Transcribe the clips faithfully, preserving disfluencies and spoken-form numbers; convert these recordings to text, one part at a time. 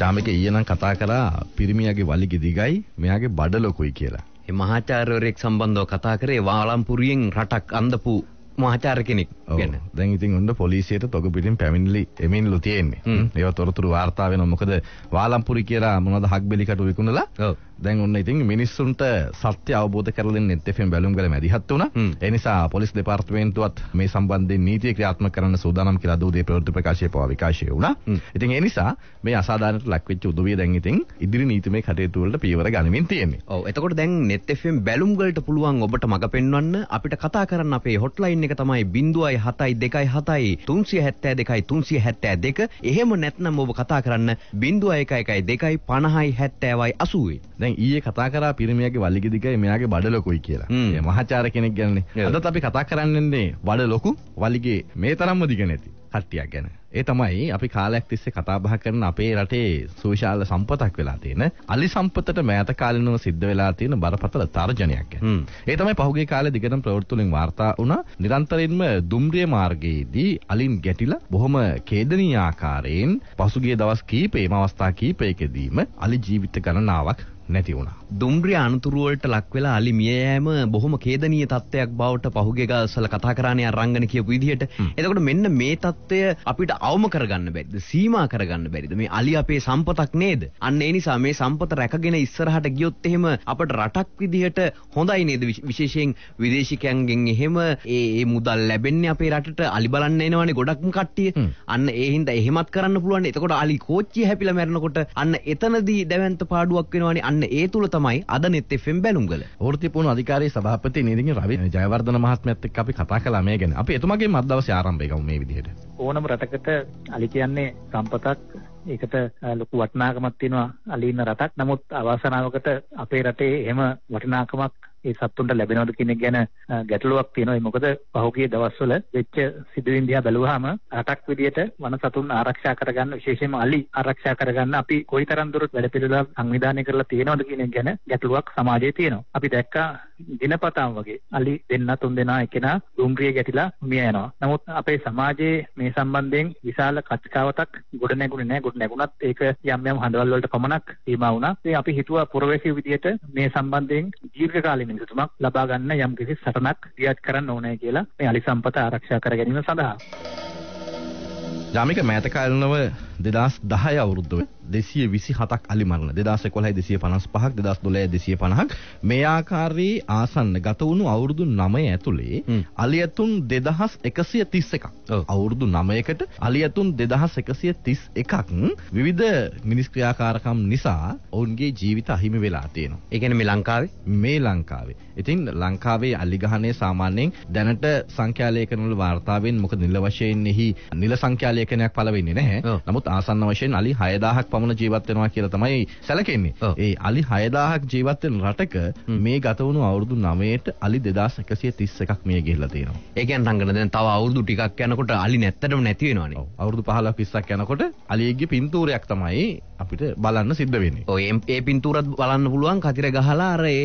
චාමික ඊයේ නම් කතා කරා පිරිමියාගේ වලිගෙ දිගයි මෙයාගේ බඩලොකුයි කියලා. මේ මහාචාර්යවරයෙක් සම්බන්ධව කතා කරේ වාලම්පුරියෙන් රටක් අඳපු මහාචාර්ය කෙනෙක් ගැන. දැන් ඉතින් ඔන්න පොලිසියට තොග පිටින් පැමිණිලි එමින්ලු තියෙන්නේ. ඒව තොරතුරු වාර්තා වෙනවා. මොකද වාලම්පුරි කියලා මොනවද හක්බෙලි කටු විකුණලා. ඔව්. දැන් ඔන්න ඉතින් මිනිස්සුන්ට සත්‍ය අවබෝධ කරලා දෙන්නේ නැත් එෆ්එම් බැලුම් ගල මැදිහත් වුණා. ඒ නිසා පොලිස් දෙපාර්තමේන්තුවත් මේ සම්බන්ධයෙන් නීතිය ක්‍රියාත්මක කරන්න සූදානම් කියලා දෝදේ ප්‍රවෘත්ති ප්‍රකාශය පවා විකාශය වුණා. ඉතින් ඒ නිසා මේ අසාධාරණට ලක්වෙච්ච උදවිය දැන් ඉතින් ඉදිරි නීතිමය කටයුතු වලට පීවර ගනිමින් තියෙන්නේ. ඔව්. එතකොට දැන් net fm බැලුම් ගලට පුළුවන් ඔබට මඟ පෙන්වන්න අපිට කතා කරන්න අපේ hotline එක තමයි ज़ीरो सात दो सात सात तीन सात दो तीन सात दो. එහෙම නැත්නම් ඔබ කතා කරන්න ज़ीरो एक एक दो पाँच छह सत्तर अस्सी. දැන් ඊයේ කතා කරා පිරිමියාගේ වලිගෙ දිගයි මෙයාගේ බඩ ලොකුයි කියලා. මේ මහාචාර්ය කෙනෙක් ගැනනේ. අදත් අපි කතා කරන්නේ බඩ ලොකු වලිගෙ මේ තරම්ම දිග නැති කට්ටියක් ගැන. ඒ තමයි අපි කාලයක් තිස්සේ කතා බහ කරන අපේ රටේ සුවිශාල සම්පතක් වෙලා තියෙන අලි සම්පතට මෑත කාලිනව සිද්ධ වෙලා තියෙන බරපතල තර්ජනයක් ගැන. ඒ තමයි පහුගිය කාලේ දිගටම ප්‍රවෘත්ති වලින් වාර්තා වුණා. නිරන්තරයෙන්ම දුම්රිය මාර්ගයේදී අලින් ගැටිලා බොහොම ඛේදනීය ආකාරයෙන් පසුගිය දවස් කීපේම අවස්ථා කීපයකදීම අලි ජීවිත ගණනාවක් නැති වුණා. දුම්රිය අනතුරු වලට ලක් වෙලා අලි මිය යෑම බොහොම ඛේදනීය තත්ත්වයක් බවට පහුගිය ගාස්වල කතා කරානේ අරංගන කියපු විදිහට. එතකොට මෙන්න මේ තත්ත්වය අපිට අවම කරගන්න බැරිද? සීමා කරගන්න බැරිද? මේ අලි අපේ සම්පතක් නේද? අන්න ඒ නිසා මේ සම්පත රැකගෙන ඉස්සරහට ගියොත් එහෙම අපිට රටක් විදිහට හොඳයි නේද? විශේෂයෙන් විදේශිකයන්ගෙන් එහෙම ඒ ඒ මුදල් ලැබෙන්නේ අපේ රටට අලි බලන්න එනවනේ ගොඩක්ම කට්ටිය. අන්න ඒ හින්දා එහෙමත් කරන්න පුළුවන්. එතකොට අලි කෝච්චිය හැපිලා මැරෙනකොට අන්න එතනදී දැවැන්ත පාඩුවක් වෙනවනේ. ඒ තුල තමයි අද net fm බැලුම්ගල වෘත්තිපූර්ණ අධිකාරියේ සභාපති නීතිඥ රවි ජයවර්ධන මහත්මයාත් එක්ක අපි කතා කළා මේ ගැන. අපි එතුමාගේ මත් දවසේ ආරම්භය ගමු මේ විදිහට. ඕනම රටකට අලි කියන්නේ සම්පතක්. ඒකට ලොකු වටිනාකමක් තියෙනවා අලි ඉන්න රටක්. නමුත් අවාසනාවකට අපේ රටේ එහෙම වටිනාකමක් ඒ සත්තුන්ට ලැබෙනවද කියන එක ගැන ගැටලුවක් තියෙනවා. මොකද පහුගිය දවස්වල වෙච්ච සිදුවීම් දිහා බැලුවාම රටක් විදියට වන සතුන් ආරක්ෂා කරගන්න විශේෂයෙන්ම අලි ආරක්ෂා කරගන්න අපි කොයිතරම් දුරට වැඩපිළිවෙළ සංවිධානය කරලා තියෙනවද කියන එක ගැන ගැටලුවක් සමාජයේ තියෙනවා. අපි දැක්කා දිනපතාම වගේ අලි දෙන්න තුන් දෙනා එකනා දුම්රිය ගැටිලා මිය යනවා. නමුත් අපේ සමාජයේ මේ සම්බන්ධයෙන් විශාල කතිකාවතක් ගොඩ නැගුණේ නැහැ. ගොඩ නැගුණත් ඒක යම් යම් හඬවල් වලට පමණක් සීමා වුණා. ඒ අපි හිතුවා පුරවැසියෝ විදියට මේ සම්බන්ධයෙන් දීර්ඝකාලීන තුමක් ලබා ගන්න යම් කිසි සටනක් ක්‍රියාත් කරන්න ඕනේ කියලා මේ අලි සම්පත ආරක්ෂා කර ගැනීම සඳහා. ජාමික මෑත කාලනව දෙදාස් දහය අවුරුද්දේ දෙසිය විසි හතක් අලි මරණ, දෙදාස් එකොළහයි දෙසිය පනස් පහක්, දෙදාස් දොළහයි දෙසිය පනහක් මේ ආකාරයේ ආසන්න ගත වුණු අවුරුදු නවය ඇතුලේ අලියතුන් දෙදාස් එකසිය තිස් එකක්. අවුරුදු නවයකට අලියතුන් දෙදාස් එකසිය තිස් එකක් විවිධ මිනිස් ක්‍රියාකාරකම් නිසා ඔවුන්ගේ ජීවිත අහිමි වෙලා තියෙනවා. ඒ කියන්නේ මේ ලංකාවේ මේ ලංකාවේ. ඉතින් ලංකාවේ අලි ගහණය සාමාන්‍යයෙන් දැනට සංඛ්‍යාලේඛන වල වාර්තාවෙන් මොකද නිල වශයෙන් එහි නිල සංඛ්‍යාලේඛනයක් පළ වෙන්නේ නැහැ. නමුත් ආසන්න වශයෙන් අලි හයදාහක් පමණ ජීවත් වෙනවා කියලා තමයි සැලකෙන්නේ. ඒ අලි හයදාහක් ජීවත් වෙන රටක මේ ගත වුණු අවුරුදු නවයට අලි දෙදාස් එකසිය තිස් එකක් මිය ගිහිලා තියෙනවා. ඒ කියන්නේ රංගන දැන් තව අවුරුදු ටිකක් යනකොට අලි නැත්තටම නැති වෙනවනේ. අවුරුදු පහළොව විස්සක් යනකොට අලියෙක්ගේ පින්තූරයක් තමයි අපිට බලන්න සිද්ධ වෙන්නේ. ඔය ඒ පින්තූරත් බලන්න පුළුවන් කතිර ගහලා අර ඒ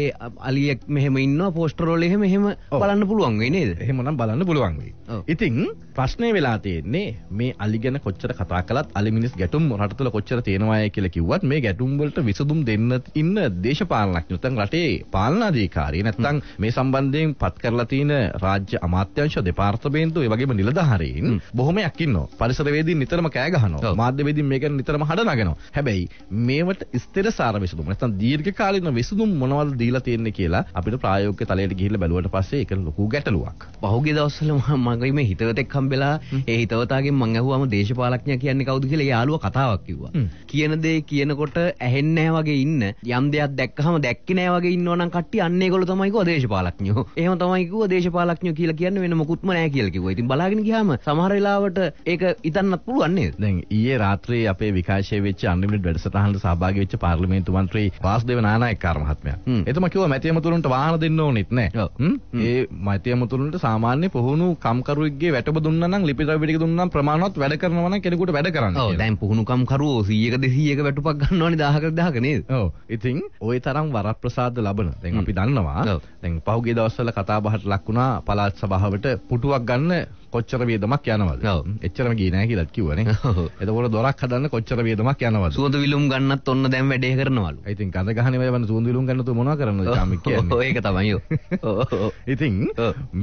අලියෙක් මෙහෙම ඉන්නවා පෝස්ටර් වල එහෙම එහෙම බලන්න පුළුවන් වෙයි නේද? එහෙමනම් බලන්න පුළුවන් වෙයි. ඉතින් ප්‍රශ්නේ වෙලා තියෙන්නේ මේ අලි ගැන කොච්චර කතා කළත් අලි මිනිස් ගැටුම් රට තුළ කොච්චර තියෙනවායි කියලා කිව්වත් මේ ගැටුම් වලට විසඳුම් දෙන්න ඉන්න දේශපාලනඥයෝ නැත්නම් රටේ පාලනාධිකාරී නැත්නම් මේ සම්බන්ධයෙන් පත් කරලා තියෙන රාජ්‍ය අමාත්‍යාංශ දෙපාර්තමේන්තුව ඒ වගේම නිලධාරීන් බොහොමයක් ඉන්නවා. පරිසරවේදීන් නිතරම කෑ ගහනවා. මාධ්‍යවේදීන් මේ ගැන නිතරම හඬ නගනවා. හැබැයි මේවට ස්ථිරසාර විසඳුම් නැත්නම් දීර්ඝකාලීන විසඳුම් මොනවද දීලා තියෙන්නේ කියලා අපිට ප්‍රායෝගික තලයට ගිහිල්ලා බැලුවට පස්සේ ඒක ලොකු ගැටලුවක්. පහුගිය දවස්වල මම මේ හිතවතෙක් හම්බෙලා ඒ හිතවතාගෙන් මම අහුවාම දේශපාලඥයා කියන්නේ කවුද කියලා යාළුවා කතාවක් කිව්වා. කියන දේ කියනකොට ඇහෙන්නේ නැහැ වගේ ඉන්න යම් දෙයක් දැක්කහම දැක්කේ නැහැ වගේ ඉන්නවනම් කට්ටිය අන්න ඒගොල්ලෝ තමයි කිව්වා දේශපාලඥයෝ. එහෙම තමයි කිව්වා දේශපාලඥයෝ කියලා කියන්නේ වෙන මොකුත්ම නැහැ කියලා කිව්වා. ඉතින් බලාගෙන ගියාම සමහර වෙලාවට ඒක හිතන්නත් පුළුවන් නේද? දැන් ඊයේ රාත්‍රියේ අපේ විකාශයේ වෙච්ච අන්න වැඩසටහනට සහභාගී වෙච්ච පාර්ලිමේන්තු මන්ත්‍රී වාසුදේව නානායක්කාර මහත්මයා. එතුමා කිව්වා මැතිය මුතුරුන්ට වාහන දෙන්න ඕනෙත් නැහැ. ඒ මැතිය මුතුරුන්ට සාමාන්‍ය පුහුණු කම්කරුවෙක්ගේ වැටුප දුන්නා නම් ලිපි ද්‍රව්‍ය ටික දුන්නා නම් ප්‍රමාණවත් වැඩ කරනවා නම් කෙනෙකුට වැඩ කරන්න. දැන් පුහුණුකම් කරුවෝ සීයක දෙසීයක වැටුපක් ගන්නවනේ දහයකට දහයක නේද? ඔව්. ඉතින් ওই තරම් වරප්‍රසාද ලබන. දැන් අපි දන්නවා. දැන් පහුගිය දවස්වල කතා බහට ලක් වුණා පළාත් සභාවට පුටුවක් ගන්න කොච්චර වේදමක් යනවද? ඔව්. එච්චරම ගියේ නැහැ කියලාත් කිව්වනේ. එතකොට දොරක් හදන්න කොච්චර වේදමක් යනවද? සුවඳ විලුම් ගන්නත් ඔන්න දැන් වැඩේ කරනවලු. ඉතින් ගඳ ගහන්නේ වයවන්න සුවඳ විලුම් ගන්න තු මොනවා කරනවද චාමික් කියන්නේ? ඔව් ඒක තමයි. ඔව්. ඉතින්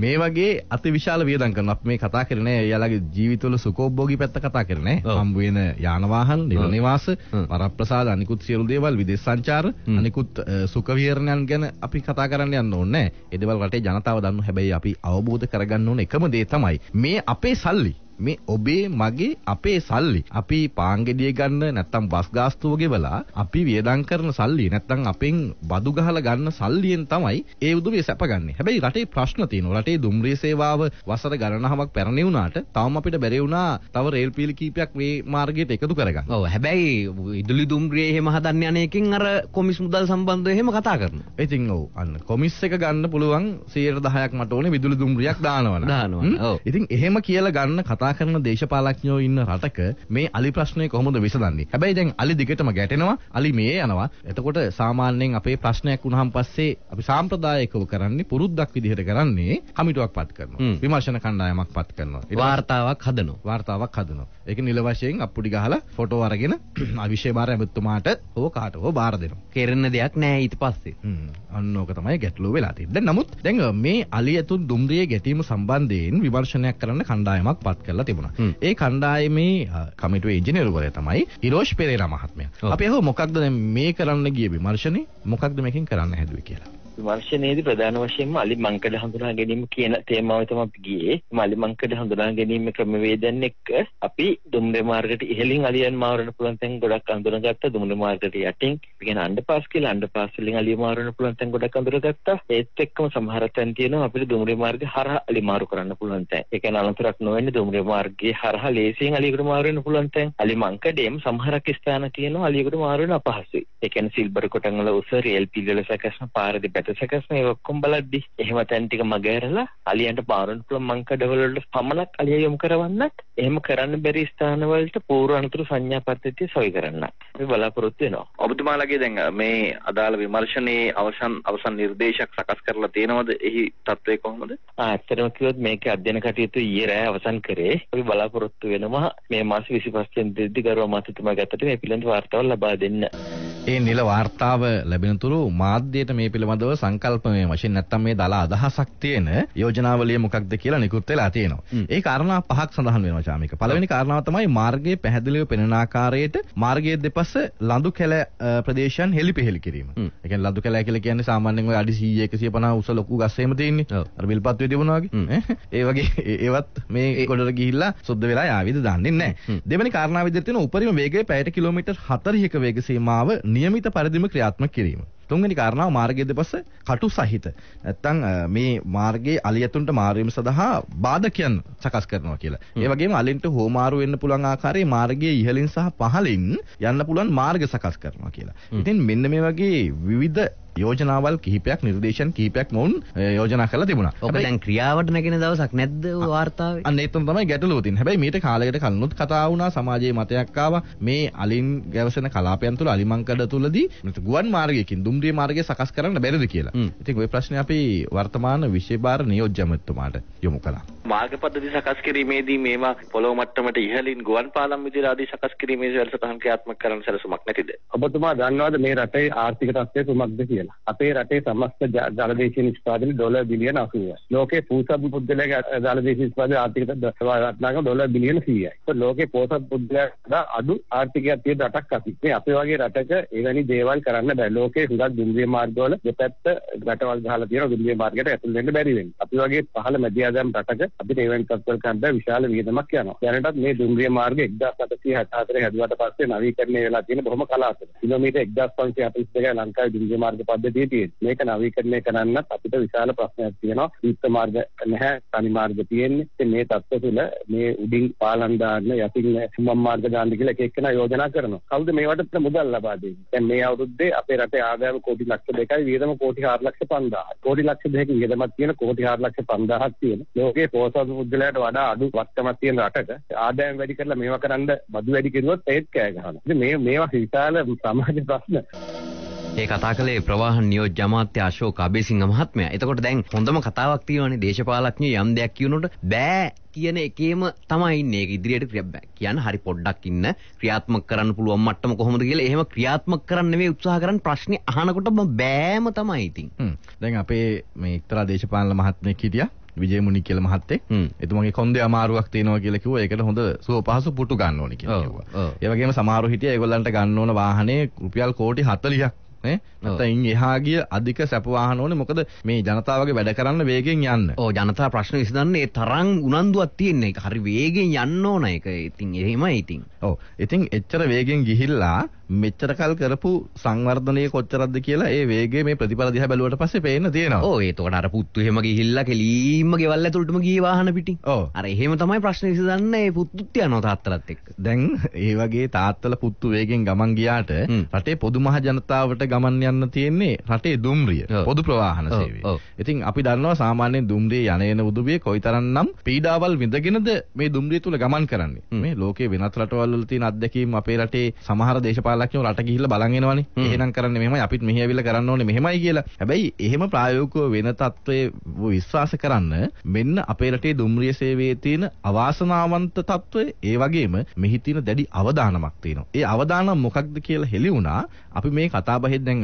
මේ වගේ අතිවිශාල වේදම් කරන අපි මේ කතා කරන්නේ එයාලගේ ජීවිතවල සුඛෝභෝගී පැත්ත කතා කරන්නේ. හම්බ වෙන යාන වාහන, නිල නිවාස, වරප්‍රසාද අනිකුත් සියලු දේවල්, විදේශ සංචාර, අනිකුත් සුඛ විහරණයන් ගැන අපි කතා කරන්න යන්න ඕනේ. ඒ දේවල් රටේ ජනතාව දන්නු. හැබැයි අපි අවබෝධ කරගන්න ඕන එකම දේ තමයි මේ අපේ සල්ලි මේ ඔබේ මගේ අපේ සල්ලි අපි පාංගෙඩිය ගන්න නැත්නම් බස් ගාස්තුව ගෙවලා අපි වියදම් කරන සල්ලි නැත්නම් අපෙන් බදු ගහලා ගන්න සල්ලියෙන් තමයි ඒ උදවිය සැපගන්නේ. හැබැයි රටේ ප්‍රශ්න තියෙනවා. රටේ දුම්රිය සේවාව වසර ගණනාවක් පැරණි වුණාට තවම අපිට බැරි වුණා තව රේල් පීලි කීපයක් මේ මාර්ගයට එකතු කරගන්න. ඔව්. හැබැයි ඉදුලි දුම්රිය එහෙම හදන්න යන එකෙන් අර කොමිස් මුදල් සම්බන්ධව එහෙම කතා කරනවා. ඉතින් ඔව් අන්න කොමිස් එක ගන්න පුළුවන් සියයට දහයක් මට ඕනේ විදුලි දුම්රියක් දානවනම්. දානවනම්. ඔව්. ඉතින් එහෙම කියලා ගන්න කතා කරන දේශපාලඥයෝ ඉන්න රටක මේ අලි ප්‍රශ්නේ කොහොමද විසඳන්නේ? හැබැයි දැන් අලි දිගටම ගැටෙනවා, අලි මේ යනවා. එතකොට සාමාන්‍යයෙන් අපේ ප්‍රශ්නයක් වුණාන් පස්සේ අපි සාම්ප්‍රදායිකව කරන්නේ පුරුද්දක් විදිහට කරන්නේ කමිටුවක් පත් කරනවා. විමර්ශන කණ්ඩායමක් පත් කරනවා. වාර්තාවක් හදනවා. වාර්තාවක් හදනවා. ඒක නිල වශයෙන් අප්පුඩි ගහලා ෆොටෝ අරගෙන අවිශේෂ බාර ඇමතුමාට හෝ කාට හෝ බාර දෙනවා. කෙරෙන්න දෙයක් නැහැ ඊට පස්සේ. හ්ම්. අන්න ඕක තමයි ගැටලුව වෙලා තියෙන්නේ. දැන් නමුත් දැන් මේ අලි ඇතුන් දුම්රියේ ගැටීම සම්බන්ධයෙන් විමර්ශනයක් කරන්න කණ්ඩායමක් පත් කරනවා. තිබුණා. ඒ කණ්ඩායමේ කමිටුවේ ඉංජිනේරුවරයා තමයි ඉරෝෂ් පෙරේරා මහත්මයා. අපි අහුව මොකක්ද දැන් මේ කරන්න ගිය විමර්ශනේ මොකක්ද මේකෙන් කරන්න හැදුවේ කියලා. විමර්ශනයේදී ප්‍රධාන වශයෙන්ම අලි මංකඩ හඳුනා ගැනීම කියන තේමාව තමයි අපි ගියේ. අලි මංකඩ හඳුනා ගැනීම ක්‍රමවේදයෙන් එක්ක අපි දුම්රිය මාර්ගයට ඉහළින් අලියන් මාවරන්න පුළුවන් තැන් ගොඩක් අඳුනගත්තා. දුම්රිය මාර්ගයට යටින් කියන අන්ඩර්පාස් කියලා අන්ඩර්පාස් වලින් අලිය මාවරන්න පුළුවන් තැන් ගොඩක් අඳුනගත්තා. ඒත් එක්කම සමහර තැන් තියෙනවා අපිට දුම්රිය මාර්ගය හරහා අලි මාරු කරන්න පුළුවන් තැන්. ඒ කියන්නේ අනතුරක් නොවෙන්නේ දුම්රිය මාර්ගයේ හරහා ලේසියෙන් අලියකට මාවරන්න පුළුවන් තැන්. අලි මංකඩේම සමහරක් ස්ථාන තියෙනවා අලියකට මාවරන්න අපහසුයි. ඒ කියන්නේ සිල්බර් කොටන් වල උස රේල් පිල් වල සැකසන පාර දෙපැත්ත සකස්නේ ඔක්කොම බලද්දි එහෙම තැන් ටික මගහැරලා අලියන්ට පාරවන්න පුළුවන් මංකඩවලට පමණක් අලිය යොමු කරවන්නත් එහෙම කරන්න බැරි ස්ථානවලට පූර්ව අනතුරු සංඥා පද්ධතිය සොය කරන්නත් අපි බලාපොරොත්තු වෙනවා. ඔබතුමාලගේ දැන් මේ අදාළ විමර්ශනයේ අවසන් අවසන් නිර්දේශයක් සකස් කරලා තියෙනවද? එහි තත්ත්වය කොහොමද? ආ ඇත්තටම කිව්වොත් මේකේ අධ්‍යයන කටයුතු ඊයේ රෑ අවසන් කරේ. අපි බලාපොරොත්තු වෙනවා මේ මාස විසිපහ වෙනිදාදී ගරුව මාතෘතුමා ගැටට මේ පිළිබඳ වාර්තාව ලබා දෙන්න. ඒ නිල වාර්තාව ලැබෙන තුරු මාධ්‍යයට මේ පිළිබඳව සංකල්පමය වශයෙන් නැත්තම් මේ දල අදහසක් තියෙන යෝජනාවලිය මොකක්ද කියලා නිකුත් වෙලා තියෙනවා. ඒ කාරණා පහක් සඳහන් වෙනවා චාමික. පළවෙනි කාරණාව තමයි මාර්ගයේ පැහැදිලිව පෙනෙන ආකාරයට මාර්ගයේ දෙපස ලඳු කැල ප්‍රදේශයන් හෙලිපෙහෙලි කිරීම. ඒ කියන්නේ ලඳු කැලය කියලා කියන්නේ සාමාන්‍යයෙන් ඔය අඩි සීය එකසිය පනහ උස ලොකු ගස් එහෙම තියෙන්නේ. අර විල්පත්වේ තිබුණා වගේ. ඒ වගේ ඒවත් මේ ගොඩට ගිහිල්ලා සුද්ධ වෙලා ආවිද දන්නේ නැහැ. දෙවෙනි කාරණාව විදිහට තියෙන උපරිම වේගය පැයට කිලෝමීටර් හතළිහක වේග සීමාව නියමිත පරිදිම ක්‍රියාත්මක කිරීම. තුන්වෙනි කාරණාව මාර්ගයේ දෙපස කටු සහිත නැත්නම් මේ මාර්ගයේ අලියතුන්ට මාරීම සඳහා බාධකයන් සකස් කරනවා කියලා. ඒ වගේම අලින්ට හෝමාරු වෙන්න පුළුවන් ආකාරයේ මාර්ගයේ ඉහළින් සහ පහළින් යන්න පුළුවන් මාර්ග සකස් කරනවා කියලා. ඉතින් මෙන්න මේ වගේ විවිධ යෝජනාවල් කිහිපයක් නිර්දේශන කිහිපයක් මොවුන් යෝජනා කරලා තිබුණා. ඔබ දැන් ක්‍රියාවට නැගෙන දවසක් නැද්ද ඔය වාර්තාවේ? අන්න ඒත් තමයි ගැටලුව තියෙන්නේ. හැබැයි මේට කාලයකට කලිනුත් කතා වුණා සමාජයේ මතයක් ආවා මේ අලින් ගැවසෙන කලාපයන් තුළ අලිමංකඩ තුළදී ගුවන් මාර්ගයකින් දුම්රිය මාර්ගය සකස් කරන්න බැරිද කියලා. ඉතින් ওই ප්‍රශ්නේ අපි වර්තමාන විෂය භාර නියෝජ්‍ය අමාත්‍යතුමාට යොමු කළා. මාර්ග පද්ධති සකස් කිරීමේදී මේවා පොළොව මට්ටමට ඉහළින් ගුවන් පාලම් විදිහට ආදී සකස් කිරීමේදී වැඩසටහන් ක්‍රියාත්මක කරන්න සැලසුමක් නැතිද? ඔබතුමා දන්නවද මේ රටේ ආර්ථික තත්ත්වය කොහොමද කියලා? අපේ රටේ සමස්ත ජලදේශීය නිෂ්පාදනය ඩොලර් බිලියන අසූයයි. ලෝකේ පෝසත් පුද්ගලයා ජලදේශීය නිෂ්පාදනය ආර්ථික දශකවලටම ඩොලර් බිලියන සීයයි. ඒත් ලෝකේ පෝසත් පුද්ගලයා අඩු ආර්ථිකයක් තියෙන රටක් අපි. මේ අපේ වගේ රටක එවැනි දේවල් කරන්න බෑ. ලෝකේ හුඟක් දුම්රිය මාර්ගවල දෙපැත්ත රටවල් ගහලා තියෙන දුම්රිය මාර්ගයට ඇතුල් වෙන්න බැරි වෙන්නේ. අපි වගේ පහළ මැදිහත්ම රටක අපිට එවැනි තත්ත්වයක් ගන්න බෑ. විශාල වියදමක් යනවා. දැනටත් මේ දුම්රිය මාර්ගය හදාරට පස්සේ නවීකරණය වෙලා තියෙන බොහොම කලාතුරකින්. කිලෝමීටර් එකදාස් පන්සිය හතළිස් දෙකයි ලංකාවේ දුම්රිය මාර්ගය පද්ධතිය තියෙන්නේ. මේක නවීකරණය කරන්නත් අපිට විශාල ප්‍රශ්නයක් තියෙනවා. විත්ත මාර්ග නැහැ, තනි මාර්ග තියෙන්නේ. ඉතින් මේ තත්ත්ව තුළ මේ උඩින් පාලම් දාන්න, යටින් සුමම් මාර්ග දාන්න කියලා එක එක්කෙනා යෝජනා කරනවා. කවුද මේවට මුදල් ලබා දෙන්නේ? දැන් මේ අවුරුද්දේ අපේ රටේ ආදායම කෝටි ලක්ෂ දෙකයි, වියදම කෝටි හාර ලක්ෂ පන්දාහයි. කෝටි ලක්ෂ දෙකකින් වියදමක් තියෙන කෝටි හාර ලක්ෂ පන්දාහක් තියෙන. ලෝකයේ පොහොසත් පුද්ගලයාට වඩා අඩු වත්තමක් තියෙන රටක ආදායම් වැඩි කරලා මේවා කරන්න බදු වැඩි කෙරුවොත් ඒත් කෑ ගහනවා. ඉතින් මේ මේවා විශාල සමාජ ප්‍රශ්න. ඒ කතා කළේ ප්‍රවාහන නියෝජ්‍ය අමාත්‍ය අශෝක අබේසිංහ මහත්මයා. එතකොට දැන් හොඳම කතාවක් තියෙනවානේ, දේශපාලඥයෝ යම් දෙයක් කියනකොට බෑ කියන එකේම තමයි ඉන්නේ. ඒක ඉදිරියට කියන්න හරි පොඩ්ඩක් ඉන්න, ක්‍රියාත්මක කරන්න පුළුවන් මට්ටම කොහොමද කියලා එහෙම ක්‍රියාත්මක කරන්න නෙමෙයි උත්සාහ කරන්නේ. ප්‍රශ්නේ අහනකොට බෑම තමයි ඉතින්. දැන් අපේ මේ එක්තරා දේශපාලන මහත්මයෙක් හිටියා, විජේමුණි කියලා මහත්තයෙක්. එතුමගේ කොන්දේ අමාරුවක් තියෙනවා කියලා කිව්වා. ඒකට හොඳ සුව පහසු පුටු ගන්න ඕනේ කියලා කිව්වා. ඒ වගේම සමහරව හිටියා ඒගොල්ලන්ට ගන්න ඕන වාහනේ රුපියල් කෝටි හතලිහක් නේ. නැත්නම් එහා ගිය අධික සැප වාහන ඕනේ. මොකද මේ ජනතාවගේ වැඩ කරන්න වේගෙන් යන්න. ඔව්, ජනතා ප්‍රශ්න විසඳන්නේ ඒ තරම් උනන්දුවක් තියෙන එක. හරි වේගෙන් යන්න ඕන ඒක. ඉතින් එහෙමයි ඉතින්. ඔව්. ඉතින් එච්චර වේගෙන් ගිහිල්ලා මෙච්චර කල් කරපු සංවර්ධනයේ කොච්චරක්ද කියලා ඒ වේගයේ මේ ප්‍රතිඵල දිහා බැලුවට පස්සේ පේන්න තියෙනවා. ඔව්, ඒතකොට අර පුත්තු එහෙම ගිහිල්ලා කෙලීම්ම ගෙවල් ඇතුළටම ගියේ වාහන පිටින්. ඔව්. අර එහෙම තමයි ප්‍රශ්න විසඳන්නේ. ඒ පුත්තුත් යනවා තාත්තලත් එක්ක. දැන් ඒ වගේ තාත්තලා පුත්තු වේගෙන් ගමන් ගියාට රටේ පොදු මහ ජනතාවට ගමන් යන්න තියෙන්නේ රටේ දුම්රිය, පොදු ප්‍රවාහන සේවය. ඉතින් අපි දන්නවා සාමාන්‍ය දුම්රිය යන එන උදුබිය කොයිතරම්නම් පීඩාවල් විඳගෙනද මේ දුම්රිය තුල ගමන් කරන්නේ. මේ ලෝකේ වෙනත් රටවල් වල තියෙන අත්දැකීම් අපේ රටේ සමහර දේශපාලකයෝ රට ගිහිල්ලා බලන් එනවනේ. එහෙනම් කරන්නේ මෙහෙමයි, අපිත් මෙහි ඇවිල්ලා කරන්න ඕනේ මෙහෙමයි කියලා. හැබැයි එහෙම ප්‍රායෝගිකව වෙන තත්ත්වයේ විශ්වාස කරන්න මෙන්න අපේ රටේ දුම්රිය සේවයේ තියෙන අවාසනාවන්ත තත්ත්වය, ඒ වගේම මෙහි තියෙන දැඩි අවදානමක් තියෙනවා. ඒ අවදානම මොකක්ද කියලා හෙළි වුණා. අපි මේ කතා බහේ දැන්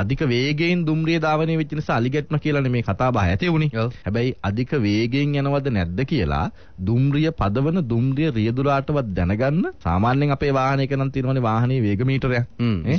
අධික වේගයෙන් දුම්රිය ධාවනය වෙච්ච නිසා අලිගැට්ම කියලානේ මේ කතා බහ ඇති වුණේ. හැබැයි අධික වේගයෙන් යනවද නැද්ද කියලා දුම්රිය පදවන දුම්රිය රියදුරාටවත් දැනගන්න සාමාන්‍යයෙන් අපේ වාහනයක නම් තියෙනවනේ වාහනේ වේග මීටරයක්,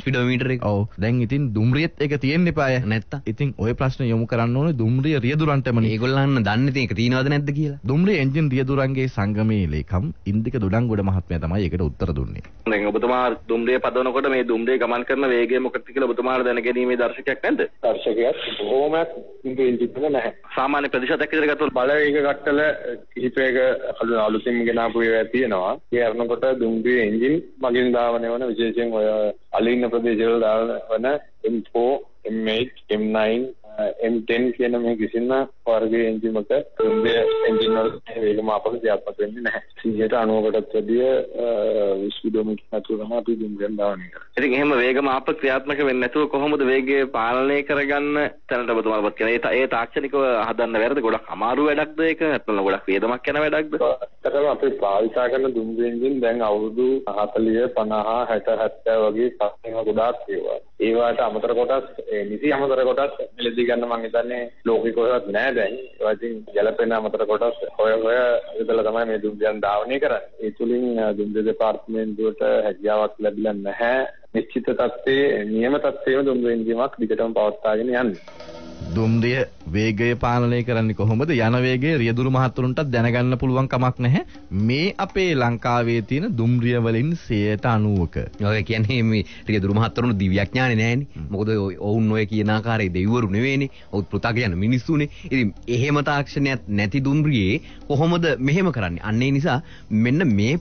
ස්පීඩෝමීටර එක. ඔව්. දැන් ඉතින් දුම්රියෙත් ඒක තියෙන්න එපාය නැත්තම්. ඉතින් ওই ප්‍රශ්න යොමු කරන්න ඕනේ දුම්රිය රියදුරන්ටමනේ. ඒගොල්ලන් දන්නේ තියෙන එක තියෙනවද නැද්ද කියලා. දුම්රිය එන්ජින් රියදුරන්ගේ සංගමයේ ලේකම් ඉන්දික දොඩංගොඩ මහත්මයා තමයි ඒකට උත්තර දුන්නේ. දැන් ඔබතුමා දුම්රිය පදවනකොට මේ දුම්රිය ගමන් කරන වේගය මොකක්ද කියලා ඔබතුමාට දැනගැනීමේ දර්ශකයක් නැද්ද? දර්ශකයක් කොහොමවත් ඉන්දියන්ජිත්තුල නැහැ. සාමාන්‍ය ප්‍රතිශතයක් විතර ගත්තොත් බලවේග කට්ටල කිහිපයක අලුතින් ගෙනාපු ඒවා තියෙනවා. ඒ අරනකොට දුම්රිය එන්ජින් මගින් දාවන වෙන විශේෂයෙන් ඔය අලින්න ප්‍රදේශවල දාවන M four M eight M nine M ten කියන මේ කිසිම වර්ගයේ එන්ජින් මත දුම්රිය එන්ජින් වල වේග මාපක ක්‍රියාත්මක වෙන්නේ නැහැ. සියයට අනවකටත් වැඩිය විශ්වවිද්‍යාලයේ අතුරුම අපි දුම්රියෙන් දාවන්නේ. ඉතින් එහෙම වේග මාපක ක්‍රියාත්මක වෙන්නේ නැතුව කොහොමද වේගය පාලනය කරගන්න තැනට ඔබතුමාවත් කියනවා. ඒ තාක්ෂණිකව හදන්න වැරද්ද, ගොඩක් අමාරු වැඩක්ද ඒක? නැත්නම් ගොඩක් වේදමක් යන වැඩක්ද? ඒකම අපි පාවිච්චි කරන දුම්රිය එන්ජින් දැන් අවුරුදු හතලිය පනහ හැට හැත්තෑ වගේ සාස්ත්‍රණ ගොඩාක් තියෙනවා. ඒවට අමතර කොටස් නිසි අමතර කොටස් මෙලදී ගන්න මම හිතන්නේ ලෝකිකවවත් නෑ දැන්. ඒවා ඉතින් ජලපෙන අමතර කොටස් හොය හොය ඉතලා තමයි මේ දුම්රියන් ධාවනය කරන්නේ. ඒ තුලින් දුම්රිය දෙපාර්තමේන්තුවට හැකියාවක් ලැබිලා නැහැ නිශ්චිත තත්ත්වයේ නියම තත්ත්වයේම දුම්රිය එන්ජිමක් දිගටම පවත්වාගෙන යන්න. දුම්රිය වේගය පාලනය කරන්නේ කොහොමද? යන වේගයේ රියදුරු මහත්තුරුන්ට දැනගන්න පුළුවන් කමක් නැහැ. මේ අපේ ලංකාවේ තියෙන දුම්රිය වලින් සියයට අනවක. ඔය කියන්නේ මේ රියදුරු මහත්තුරුන් දිව්‍යඥානේ නැහැනේ. මොකද ඔවුන් ඔය කියන ආකාරයේ දෙවිවරු නෙවෙයිනේ. ඔවුන් පෘථග්ජන මිනිස්සුනේ. ඉතින් එහෙම තාක්ෂණයක් නැති දුම්රියේ කොහොමද මෙහෙම කරන්නේ? අන්න ඒ නිසා මෙන්න මේ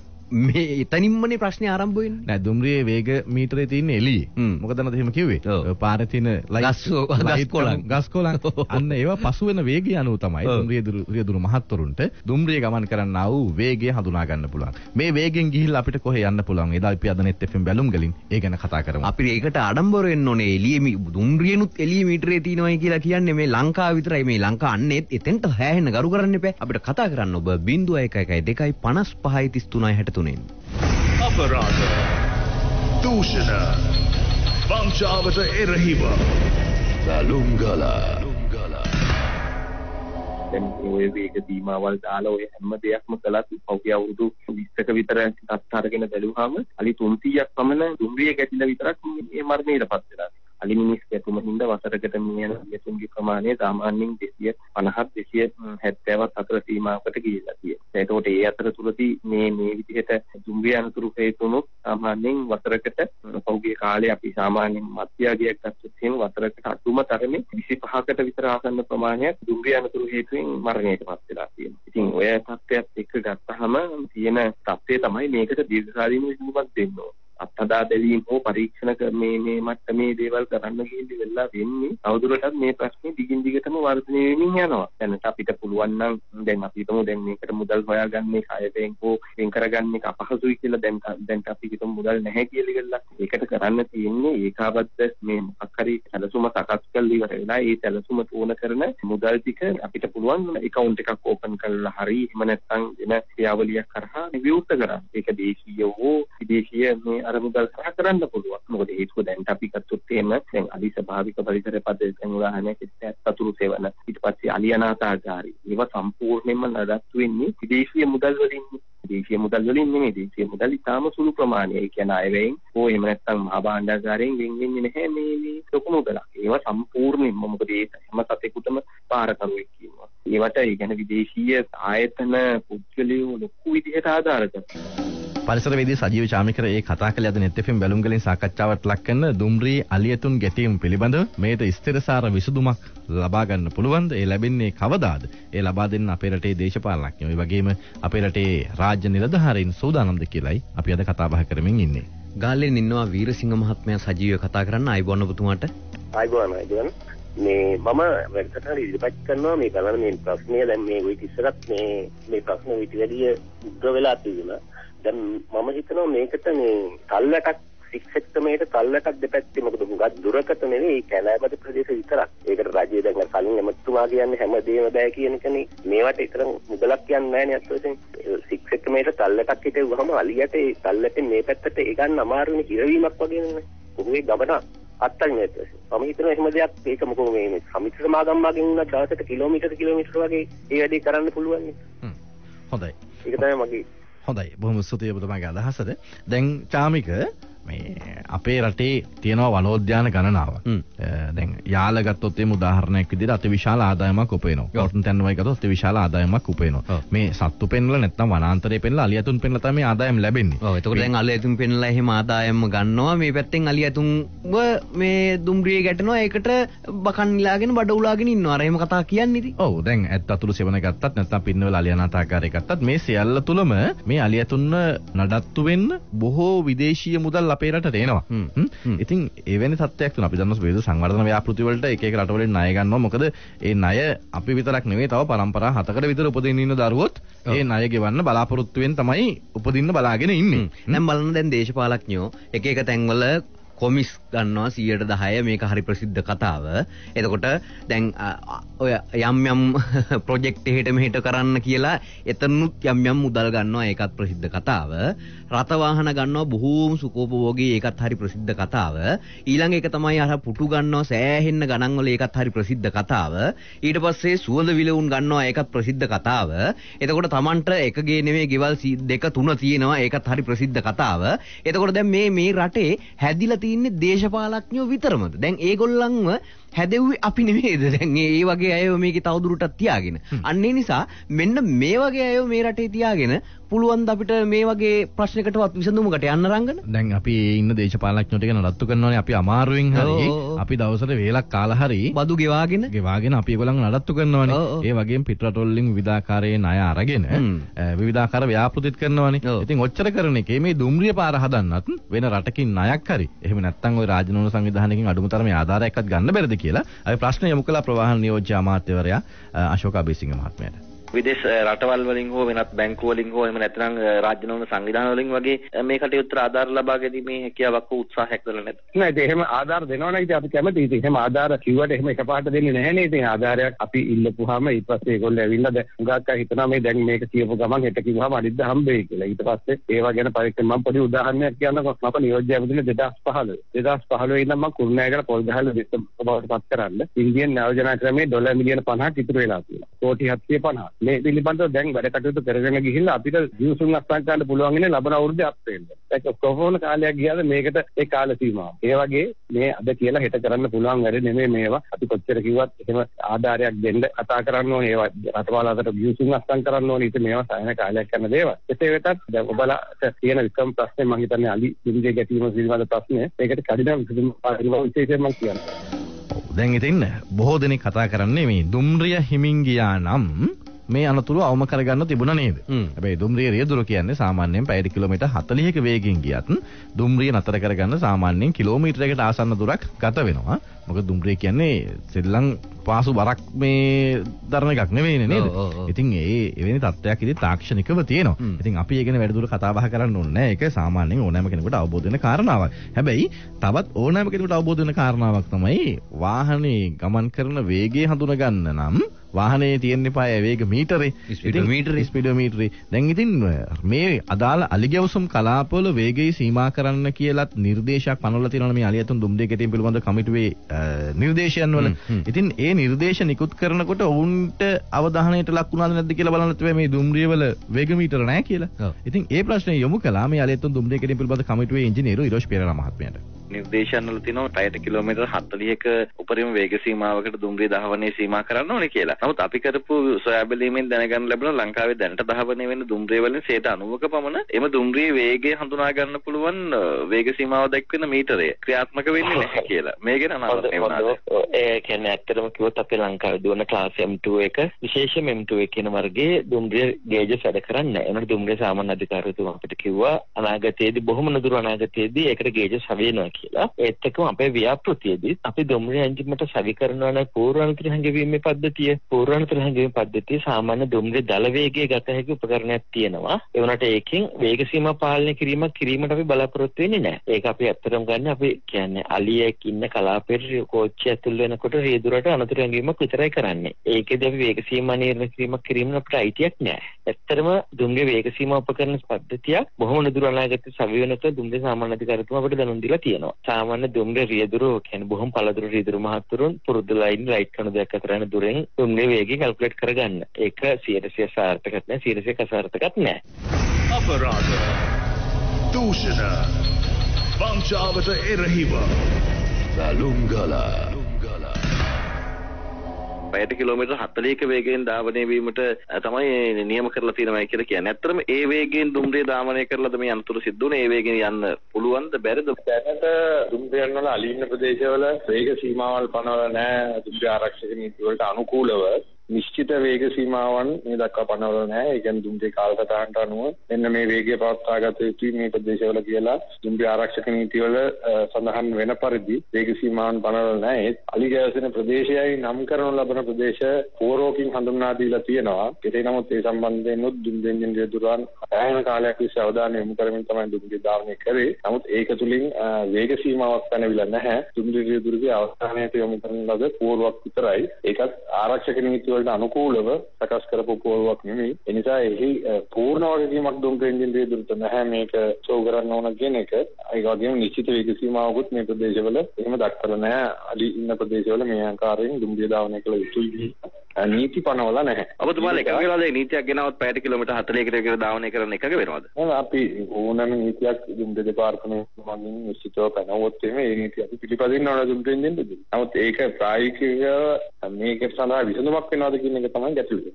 මේ එතනින්මනේ ප්‍රශ්නේ ආරම්භ වෙන්නේ. නෑ, දුම්රියේ වේග මීටරේ තියෙන්නේ එළියේ. මොකදනද එහෙම කිව්වේ? පාරේ තියෙන ගස්කොලන් ගස්කොලන් අන්න ඒවා පසු වෙන වේගය අනුව තමයි දුම්රිය රියදුරු මහත්තුරුන්ට දුම්රිය ගමන් කරන්න ආ වූ වේගය හඳුනා ගන්න පුළුවන්. මේ වේගෙන් ගිහිල්ලා අපිට කොහේ යන්න පුළුවන්? එදා අපි අද net එෆ් එම් බැලුම් ගලින් ඒ ගැන කතා කරමු. අපි ඒකට ආඩම්බර වෙන්න ඕනේ. එළියේ දුම්රියනුත් එළියේ මීටරේ තියෙනවායි කියලා කියන්නේ මේ ලංකාව විතරයි. මේ ලංකාව අන්නේ එතෙන්ට හැහෙන්න ගරු කරන්න එපා. අපිට කතා කරන්න ඔබ බිංදුව එකයි එකයි දෙකයි පනස් පහයි තිස් තුනයි හැට තුන. අපරාධ, දූෂණ, වංචාවට එරෙහිව බැලුම් ගලා දැන් ඔය වේග සීමාවල් දාලා ඔය හැම දෙයක්ම කළත් පෞද්ගලික අවුරුදු විස්සක විතර අත්හරගෙන බැලුවාම අලි තුන්සීයක් පමණ දුම්රිය ගැටිලා විතරක් මේ මරණයටපත් වෙනවා. අලිමිනිස් ගැතුම හින්දා වසරකට මේ යන ගැතුම්ගේ ප්‍රමාණය සාමාන්‍යයෙන් දෙසිය පනහක් දෙසිය හැත්තෑවක් අතර සීමාවකට ගිහිලා තියෙනවා. ඒකෝට ඒ අතරතුරදී මේ මේ විදිහට දුම්රිය අනතුරු හේතුනොත් සාමාන්‍යයෙන් වසරකට පෞගේ කාලේ අපි සාමාන්‍යයෙන් මත්යාගයක් ගත්තොත් එහෙම වසරකට අඩුම තරමේ විසිපහකට විතර ආසන්න ප්‍රමාණයක් දුම්රිය අනතුරු හේතුවෙන් මරණයටපත් වෙලා තියෙනවා. ඉතින් ඔය තත්ත්වයත් එක්ක ගත්තහම තියෙන තත්ත්වය තමයි මේකට දීර්ඝකාලීන විසඳුමක් දෙන්න ඕන. අත්හදා දැලීම හෝ පරීක්ෂණ මේ මේ මට්ටමේ මේ දේවල් කරන්න ගිහින් වෙලා වෙන්නේ අවුදුරටත් මේ ප්‍රශ්නේ දිගින් දිගටම වර්ධනය වෙමින් යනවා. දැනට අපිට පුළුවන් නම් දැන් අපි හිතමු දැන් මේකට මුදල් හොයාගන්නේ කයයෙන් හෝ වෙන් කරගන්න එක අපහසුයි කියලා දැන් දැන් අපි හිතමු මුදල් නැහැ කියලා ඉතින්ලා ඒකට කරන්න තියෙන්නේ ඒකාබද්ධ මේ මොකක් හරි සැලසුම සකස් කරලා ඉවර වෙලා ඒ සැලසුම තෝරන කරන මුදල් ටික අපිට පුළුවන් account එකක් open කරලා හරි එහෙම නැත්නම් වෙන ක්‍රියාවලියක් කරහා නියුක්ත කරා. ඒක දේශීය හෝ විදේශීය මේ අරමුදල් සහ කරන්න පුළුවන්. මොකද හේතුව දැන් අපි කටුත් එහෙම දැන් අලි ස්වභාවික පරිසර පදයෙන් උදාහරණයක් සතුරු සේවන ඊට පස්සේ අලි අනාථාගාරී ඒවා සම්පූර්ණයෙන්ම නඩත්තු වෙන්නේ විදේශීය මුදල් වලින් විදේශීය මුදල් වලින් නෙමෙයි විදේශීය මුදල් ඉතාම සුළු ප්‍රමාණයයි කියන අයවැයෙන් හෝ එහෙම නැත්නම් මහා භාණ්ඩාගාරයෙන් වෙන් වෙන්නේ නැහැ මේ මේ ලොකු මුදලක්. ඒවා සම්පූර්ණයෙන්ම මොකද ඒ හැම සතෙකුටම පාරකරුවෙක් කියනවා. ඒවට ඒ කියන්නේ විදේශීය ආයතන පුද්ගලයෝ ලොකු විදිහට ආධාර කරනවා. පරිසරවේදී සජීව චාමිකර ඒ කතා කළ අද net fm බැලුම් ගලින් සාකච්ඡාවට ලක් කරන දුම්රිය අලියතුන් ගැටීම් පිළිබඳව මේට ස්ථිරසාර විසඳුමක් ලබා ගන්න පුළුවන්ද? ඒ ලැබෙන්නේ කවදාද? ඒ ලබා දෙන්න අපේ රටේ දේශපාලනඥයෝ, ඒ වගේම අපේ රටේ රාජ්‍ය නිලධාරීන් සූදානම්ද කියලායි අපි අද කතා බහ කරමින් ඉන්නේ. ගාල්ලෙන් ඉන්නවා වීරසිංහ මහත්මයා සජීවව කතා කරන්න. අයිබෝන ඔබතුමාට. අයිබෝන අයිබෝන. මේ මම වැඩකට ඉදිරිපත් කරනවා මේ බලන මේ ප්‍රශ්නය දැන් මේ වෙයි ඉස්සරත් මේ මේ ප්‍රශ්න විතරදී උද්ගව වෙලා තියෙනවා. දැන් මම හිතනවා මේකට මේ තල්ලටක් සික්ෂක්‍රමයට තල්ලටක් දෙපැත්තේ මොකද මුගත් දුරකට නෙවෙයි කැලෑමද ප්‍රදේශ විතරක්. ඒකට රජය දැන් කලින් එමතුමා කියන්නේ හැමදේම බෑ කියන එකනේ. මේවට විතරක් මුදලක් යන්නේ නැහැ නේ අත්වශයෙන්. සික්ෂක්‍රමයට තල්ලටක් හිටෙවුවම අලියට ඒ තල්ලට මේ පැත්තට ඒ ගන්න අමාරුනේ කිරවීමක් වගේ නේ. කොහේ ගමන අත්තන්නේ නැත්නම් මම හිතනවා එහෙම දෙයක් ඒක මොකෝ මේ සමිත සමාගම් වගේ වුණා දවසට කිලෝමීටර කිලෝමීටර වගේ ඒ වැඩේ කරන්න පුළුවන් නේ. හ්ම් හොඳයි. ඒක තමයි මගේ හොඳයි. බොහොම ස්තුතියි ඔබතුමාගේ අදහසට. දැන් චාමික මේ අපේ රටේ තියෙනවා වනෝද්‍යාන ගණනාවක්. දැන් යාල ගත්තොත් එමු උදාහරණයක් විදිහට අතිවිශාල ආදායමක් උපයනවා. කොටන් තැන්වයි ගත්තොත් අතිවිශාල ආදායමක් උපයනවා. මේ සත්තු පෙන්වලා නැත්නම් වනාන්තරය පෙන්වලා අලියතුන් පෙන්වලා තමයි ආදායම ලැබෙන්නේ. ඔව් එතකොට දැන් අලියතුන් පෙන්වලා එහෙම ආදායම ගන්නවා. මේ පැත්තෙන් අලියතුන්ව මේ දුම්රිය ගැටෙනවා. ඒකට බකන් නිලාගෙන බඩ උලාගෙන ඉන්නවා. අර එහෙම කතා කියන්නේ ඉතින්. ඔව් දැන් ඇත්ත අතුරු සෙවන ගත්තත් නැත්නම් පින්නවල අලියනාථාකාරය ගත්තත් මේ සියල්ල තුලම මේ අලියතුන්ව නඩත්තු වෙන්න බොහෝ විදේශීය මුදල් අපේ රටට එනවා. ඉතින් එවැනි තත්ත්වයක් තුන අපි දන්නවා විවිධ සංවර්ධන ව්‍යාපෘති වලට එක එක රටවලින් ණය ගන්නවා. මොකද ඒ ණය අපි විතරක් නෙවෙයි තව පරම්පරා හතකට විතර උපදින්න ඉන්න දරුවොත් ඒ ණය ගෙවන්න බලාපොරොත්තුෙන් තමයි උපදින්න බලාගෙන ඉන්නේ. දැන් බලන්න දැන් දේශපාලඥයෝ එක එක තැන්වල කොමිස් ගන්නවා සියයට දහය. මේක හරි ප්‍රසිද්ධ කතාව. එතකොට දැන් ඔය යම් යම් ප්‍රොජෙක්ට් එහෙට මෙහෙට කරන්න කියලා එතනුත් යම් යම් මුදල් ගන්නවා. ඒකත් ප්‍රසිද්ධ කතාව. රථ වාහන ගන්නවා බොහෝම සුඛෝපභෝගී. ඒකත් හරි ප්‍රසිද්ධ කතාව. ඊළඟ එක තමයි අර පුටු ගන්නවා සෑහෙන්න ගණන් වල. ඒකත් හරි ප්‍රසිද්ධ කතාව. ඊට පස්සේ සුවඳ විලවුන් ගන්නවා. ඒකත් ප්‍රසිද්ධ කතාව. එතකොට Tamanට එකගේ නෙමෙයි ගෙවල් දෙක තුන තියෙනවා. ඒකත් හරි ප්‍රසිද්ධ කතාව. එතකොට දැන් මේ මේ රටේ හැදිලා ඉන්නේ දේශපාලඥයෝ විතරමද? දැන් ඒගොල්ලන්ව හැදෙව්වේ අපි නෙමෙයිද? දැන් ඒ වගේ අයව මේකේ තවදුරටත් තියාගෙන. අන්න ඒ නිසා මෙන්න මේ වගේ අයව මේ රටේ තියාගෙන පුළුවන් ද අපිට මේ වගේ ප්‍රශ්නයකටවත් විසඳුමකට යන්න රංගන? දැන් අපි ඉන්න දේශපාලඥයෝ ටික නඩත්තු කරනවානේ. අපි අමාරුවෙන් හරි අපි දවසට වේලක් කාලා හරි බදු ගෙවාගෙන ගෙවාගෙන අපි ඒගොල්ලන් නඩත්තු කරනවානේ. ඒ වගේම පිටරටවල වලින් විවිධාකාරයේ ණය අරගෙන විවිධාකාර ව්‍යාපෘතිත් කරනවානේ. ඉතින් ඔච්චර කරන එකේ මේ දුම්රිය පාර හදන්නත් වෙන රටකින් ණයක් හරි එහෙම නැත්නම් ওই රාජනෝන සංවිධානයකින් අඩුම තරමේ ආධාරයක්වත් ගන්න බැරිද කියලා අපි ප්‍රශ්න යොමු කළා ප්‍රවාහන නියෝජ්‍ය අමාත්‍යවරයා අශෝක අබේසිංහ මහත්මයාට. විදේශ රටවල් වලින් හෝ වෙනත් බැංකු වලින් හෝ එහෙම නැත්නම් රාජ්‍ය නෝන සංවිධාන වලින් වගේ මේ කටයුතු ආධාර ලබා ගැනීමේ හැකියාවක් උත්සාහයක් කරලා නැත. නේද? එහෙම ආධාර දෙනවා නම් ඉතින් අපි කැමතියි. ඉතින් එහෙම ආධාර කිව්වට එහෙම එකපාරට දෙන්නේ නැහැ නේද? ඉතින් ආධාරයක් අපි ඉල්ලපුවාම ඊට පස්සේ ඒගොල්ලෝ ඇවිල්ලා දැන් හුඟක් අය හිතනවා මේ දැන් මේක කියපු ගමන් හෙට කිව්වම අනිද්දා හම්බෙයි කියලා. ඊට පස්සේ ඒවා ගැන පරීක්ෂණ මම පොඩි උදාහරණයක් කියන්නකො. මම නියෝජ්‍ය ඇමතිතුමා දෙදහස් පහළොව දෙදහස් පහළොව ඉඳන් මම කුරුණෑගල පොල්ගහල දෙස්ස බවට පත් කරන්න ඉන්දියන් නවජන ක්‍රමයේ ඩොලර් මිලියන පනහක් ඉතුරු වෙලා තියෙනවා. කෝටි හත්සිය පනහක්. මේ පිළිබඳව දැන් වැඩ කටයුතු කරගෙන ගිහිල්ලා අපිට ජීවසුන් අස්සම් ගන්න පුළුවන් ඉන්නේ ලබන අවුරුද්දේ අප්‍රේල්වල. ඒක කොහොමන කාලයක් ගියාද මේකට ඒ කාල සීමාව. ඒ වගේ මේ අද කියලා හෙට කරන්න පුළුවන් වැඩ නෙමෙයි මේවා. අපි කොච්චර කිව්වත් එහෙම ආධාරයක් දෙන්න කතා කරන්න ඕනේ. ඒවා රටවල් අතර ජීවසුන් අස්සම් කරන්න ඕනේ. ඉතින් මේවා සායන කාලයක් කරන දේවල්. එසේ වෙතත් දැන් ඔබලාට තියෙන විකම් ප්‍රශ්නේ මම හිතන්නේ අලි දිවිදේ ගැටීම පිළිබඳ ප්‍රශ්නේ. ඒකට කඩිනම් කිසිම විශේෂයක් මම කියන්නේ. දැන් ඉතින් බොහෝ දෙනෙක් කතා කරන්නේ මේ දුම්රිය හිමින් ගියා නම් මේ අනතුරු අවම කරගන්න තිබුණා නේද? හැබැයි දුම්රිය රියදුර කියන්නේ සාමාන්‍යයෙන් පැය කිලෝමීටර් හතලිහක වේගයෙන් ගියත් දුම්රිය නතර කරගන්න සාමාන්‍යයෙන් කිලෝමීටරයකට ආසන්න දුරක් ගත වෙනවා. මොකද දුම්රිය කියන්නේ සෙල්ලම් පාසු බරක් මේ දරන එකක් නෙවෙයිනේ නේද? ඉතින් ඒ එවැනි තත්ත්වයක් ඉතින් තාක්ෂණිකව තියෙනවා. ඉතින් අපි ඒ ගැන වැඩිදුර කතා බහ කරන්න ඕනේ නැහැ. ඒක සාමාන්‍යයෙන් ඕනෑම කෙනෙකුට අවබෝධ වෙන කාරණාවක්. හැබැයි තවත් ඕනෑම කෙනෙකුට අවබෝධ වෙන කාරණාවක් තමයි වාහනේ ගමන් කරන වේගය හඳුනගන්න නම් වාහනේ තියෙන්න එපාය වේග මීටරේ ස්පීඩෝමීටර් ස්පීඩෝමීටරේ. දැන් ඉතින් මේ අදාළ අලිගැවුම් කලාපවල වේගය සීමා කරන්න කියලාත් නිර්දේශයක් පනවලා තියෙනවා මේ අලියතුන් දුම්රිය ගැටීම් පිළිබඳ කමිටුවේ නිර්දේශයන් වල. ඉතින් ඒ නිර්දේශ නිකුත් කරනකොට ඔවුන්ට අවධානයට ලක් වුණාද නැද්ද කියලා බලන්න තිබේ මේ දුම්රිය වල වේග මීටර නැහැ කියලා. ඉතින් ඒ ප්‍රශ්නේ යොමු කළා මේ අලියතුන් දුම්රිය ගැටීම් පිළිබඳ කමිටුවේ ඉංජිනේරු ඉරෝෂ් පෙරේරා මහත්මයාට. නිර්දේශනවල තියෙනවා පැයට කිලෝමීටර් හතලිහක උපරිම වේග සීමාවකට දුම්රිය දහවනේ සීමා කරන්න ඕනේ කියලා. නමුත් අපි කරපු සොයාබැලීමෙන් දැනගන්න ලැබුණා ලංකාවේ දැනට දහවනේ වෙන දුම්රිය වලින් සියයට අනවක පමණ එම දුම්රියේ වේගය හඳුනා ගන්න පුළුවන් වේග සීමාව දක්වන මීටරය ක්‍රියාත්මක වෙන්නේ නැහැ කියලා. මේ ගැන අනාවරණය වුණා. ඒ කියන්නේ ඇත්තටම කිව්වොත් අපේ ලංකාවේ දුවන ක්ලාස් එම් ටූ එක විශේෂයෙන්ම එම් ටූ එක කියන වර්ගයේ දුම්රිය ගේජස් වැඩ කරන්නේ නැහැ. ඒකට දුම්රිය සාමාන්‍ය අධිකාරියතුමා අපිට කිව්වා අනාගතයේදී බොහොම නදුර අනාගතයේදී ඒකට ගේජස් හවියනවා කියලා. ඒත් එක්කම අපේ ව්‍යාපෘතියේදී අපි දුම්රිය එන්ජින්කට සවි කරනවා නම් පූර්වානුතර හැඟවීමේ පද්ධතිය පූර්වානුතර හැඟවීමේ පද්ධතිය සාමාන්‍ය දුම්රිය දල වේගයේ ගත හැකි උපකරණයක් තියෙනවා. ඒ වුණාට ඒකෙන් වේග සීමා පාලනය කිරීමක් කිරීමට අපි බලාපොරොත්තු වෙන්නේ නැහැ. ඒක අපි ඇත්තටම ගන්න අපි කියන්නේ අලියෙක් ඉන්න කලාපයේ කෝච්චිය ඇතුල් වෙනකොට රියදුරට අනතුරු හැඟවීමක් විතරයි කරන්නේ. ඒකෙදී අපි වේග සීමා නිර්ණය කිරීමක් කිරීමට අපිට අයිතියක් නැහැ. ඇත්තටම දුම්රිය වේග සීමා උපකරණ පද්ධතිය බොහොම නදුර අනාගතයේ සවි වෙනකොට දුම්රිය සාමාන්‍ය අධිකාරියතුමා අපිට දැනුම් දීලා තියෙනවා. සාමාන්‍ය දුම්රිය රියදුරු කියන්නේ බොහොම පළදුරු රියදුරු මහත්තුරුන් පුරුදු ලයින් රයිට් කරන දෙයක් අතර යන දුරෙන් දුම්රිය වේගය කැල්කියුලේට් කරගන්න. ඒක සියයට සිය සාර්ථකක් නැහැ. සියයට සිය අසාර්ථකක් නැහැ. අපරාධ, දූෂණ, වංචාවට එරෙහිව සලුම්ගල පැයට කිලෝමීටර් හතලිහක වේගයෙන් ධාවනය වීමට තමයි නියම කරලා තියෙනවා කියලා කියන්නේ. ඇත්තටම ඒ වේගයෙන් දුම්රිය ධාවනය කරලාද මේ අනතුරු සිද්ධ වුනේ? ඒ වේගයෙන් යන්න පුළුවන්ද බැරිද? දැනට දුම්රියන් වල අලින්න ප්‍රදේශවල වේග සීමාවල් පනවලා නැහැ. දුම්රිය ආරක්ෂක නීති වලට අනුකූලව නිශ්චිත වේග සීමාවන් මේ දක්වා පනවලා නැහැ. ඒ කියන්නේ දුම්රිය කාලසටහනට අනුව මෙන්න මේ වේගය පවත්වාගත යුතුයි මේ ප්‍රදේශවල කියලා දුම්රිය ආරක්ෂක නීතිවල සඳහන් වෙන පරිදි වේග සීමාවන් පනවලා නැහැ. ඒත් අලිගැවසෙන ප්‍රදේශයයි නම් කරන ලබන ප්‍රදේශ පෝරෝකින් හඳුන්වා දීලා තියෙනවා. ඒ නමුත් ඒ සම්බන්ධයෙන් උත් දුම්රිය එන්ජිනේරු දුරාන් ආයන කාලයක් විශ්ව අවධානය යොමු කරමින් තමයි දුම්රිය ධාවනය කරේ. නමුත් ඒක තුලින් වේග සීමාවක් පැනවිලා නැහැ. දුම්රිය දුර්ගේ අවධානයට යොමු කරන ලද පෝරුවක් විතරයි. ඒකත් ආරක්ෂක නීතිවල අනුකූලව සකස් කරපු පෝරුවක් නෙමෙයි. ඒ නිසා එහි පූර්ණ වගකීමක් දුම්රිය එන්ජිනේරු දුරට නැහැ මේක සොව කරන්න ඕන කියන එක. ඒ වගේම නිශ්චිත වේග සීමාවකුත් මේ ප්‍රදේශවල එහෙම දක්වලා නැහැ. අලි ඉන්න ප්‍රදේශවල මේ ආකාරයෙන් දුම්රිය ධාවනය කළ යුතුයි. නීති පනවලා නැහැ. ඔබතුමාලා එකඟ වෙලාද නීතියක් ගෙනවත් පැයට කිලෝමීටර් හතලිහකට විතර ධාවනය කරන්න එකඟ වෙනවද? නෑ අපි ඕනම නීතියක් දුම්රිය දෙපාර්තමේන්තුව මගින් නිශ්චිතව පනවුවොත් එimhe ඒ නීතිය අපි පිළිපදින්න ඕන දුම්රිය එන්ජිනේරු දුර. නමුත් ඒක ප්‍රායෝගිකව මේක සඳහා විසඳුමක් වෙනවද කියන එක තමයි ගැටලුව.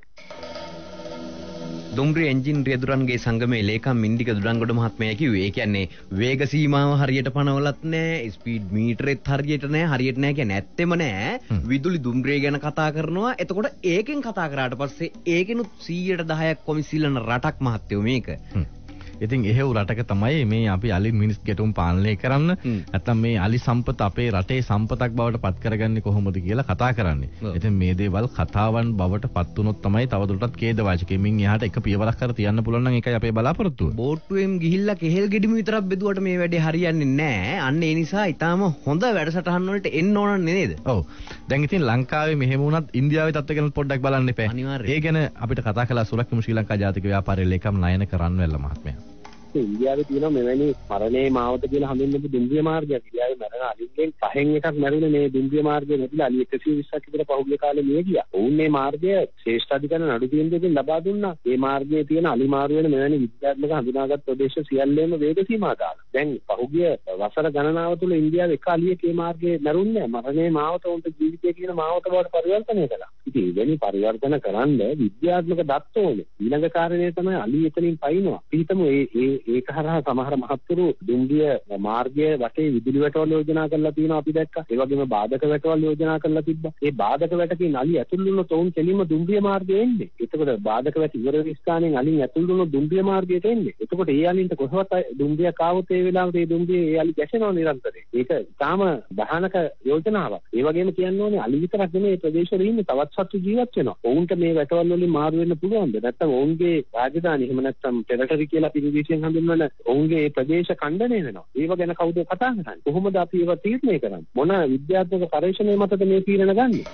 දුම්රිය එන්ජින් රියදුරන්ගේ සංගමයේ ලේකම් මින්දික දුඩංගොඩ මහත්මයා කිව්වේ ඒ කියන්නේ වේග සීමාව හරියට පනවලත් නැහැ, ස්පීඩ් මීටරෙත් හරියට නැහැ, හරියට නැහැ කියන්නේ ඇත්තෙම නැහැ. විදුලි දුම්රිය ගැන කතා කරනවා. එතකොට ඒකෙන් කතා කරාට පස්සේ ඒකෙනුත් සියයට දහයක් කොමිසිල්ලන රටක් මහත්තයෝ මේක. ඉතින් එහෙව් රටක තමයි මේ අපි අලි මිනිස් ගැටුම් පාලනය කරන්න. නැත්තම් මේ අලි සම්පත අපේ රටේ සම්පතක් බවට පත් කරගන්නේ කොහොමද කියලා කතා කරන්නේ. ඉතින් මේ දේවල් කතාවන් බවට පත් වුණොත් තමයි තවදුරටත් ඛේදවාචකෙමින් එහාට එක පියවරක් කර තියන්න පුළුවන් නම් ඒකයි අපේ බලාපොරොත්තුව. බෝට්ටුවෙන් ගිහිල්ලා කෙහෙල් ගෙඩිම විතරක් බෙදුවට මේ වැඩේ හරියන්නේ නැහැ. අන්න ඒ නිසා ඊටාම හොඳ වැඩසටහන් වලට එන්න ඕන නේද? ඔව්. දැන් ඉතින් ලංකාවේ මෙහෙම වුණත් ඉන්දියාවේ තත්ත්ව ගැන පොඩ්ඩක් බලන්න එපා. ඒ ගැන අපිට කතා කළා සුරක්ෂිත ශ්‍රී ලංකා ජාතික ව්‍යාපාරයේ ලේකම් නයන කරන්වැල්ල මහත්මයා. India with you know many Marane Mautakil Hamin with India Margaret, Marana, Pahengakas Marine, India Margaret, Alicasi, Sakura Public Media, Une Margaret, Sestadikan and Adukin in Labaduna, A Margaret and Alimaru and Mani Hanagat Prodesh, Yalem, Vedasi Magal. Then Pahugia, Vasara Ganana to India, the Kali Margaret, Naruna, Marane Maut on the G T Mouth about Pariartanela. It is any Pariartana Karanda, Vidya Dato, Ilaga Karanetana, Ali Ethan Paino, Pitamu Ekara, Samara Mahaturu, India, Marge, Vate, Vidivato Lojana Latina Pidaka, Eva Gima Badaka Lojana Latiba, a Badaka in Ali Atulu Ton Kelima Dumbia Marge, it was a Badaka Yuristan and Ali Atulu Dumbia Marge, it was Eal in the Kohota, Dumbia Kao Tevila, Dumbia Ali Gasson on Iran, Tama, Bahanaka Yojanava, Eva Game Kiano, Ali Taragame, Tradition in Tawatsu Giacino, owned me at all Marvin Pugan, that's the only Rajadani, him and some territory killer irrigation and only Pradesh Kandan. We were going to call the Patan, Puhumadapi were peacemaker. Mona, Vidya, the Paration, and the Napi and a gun.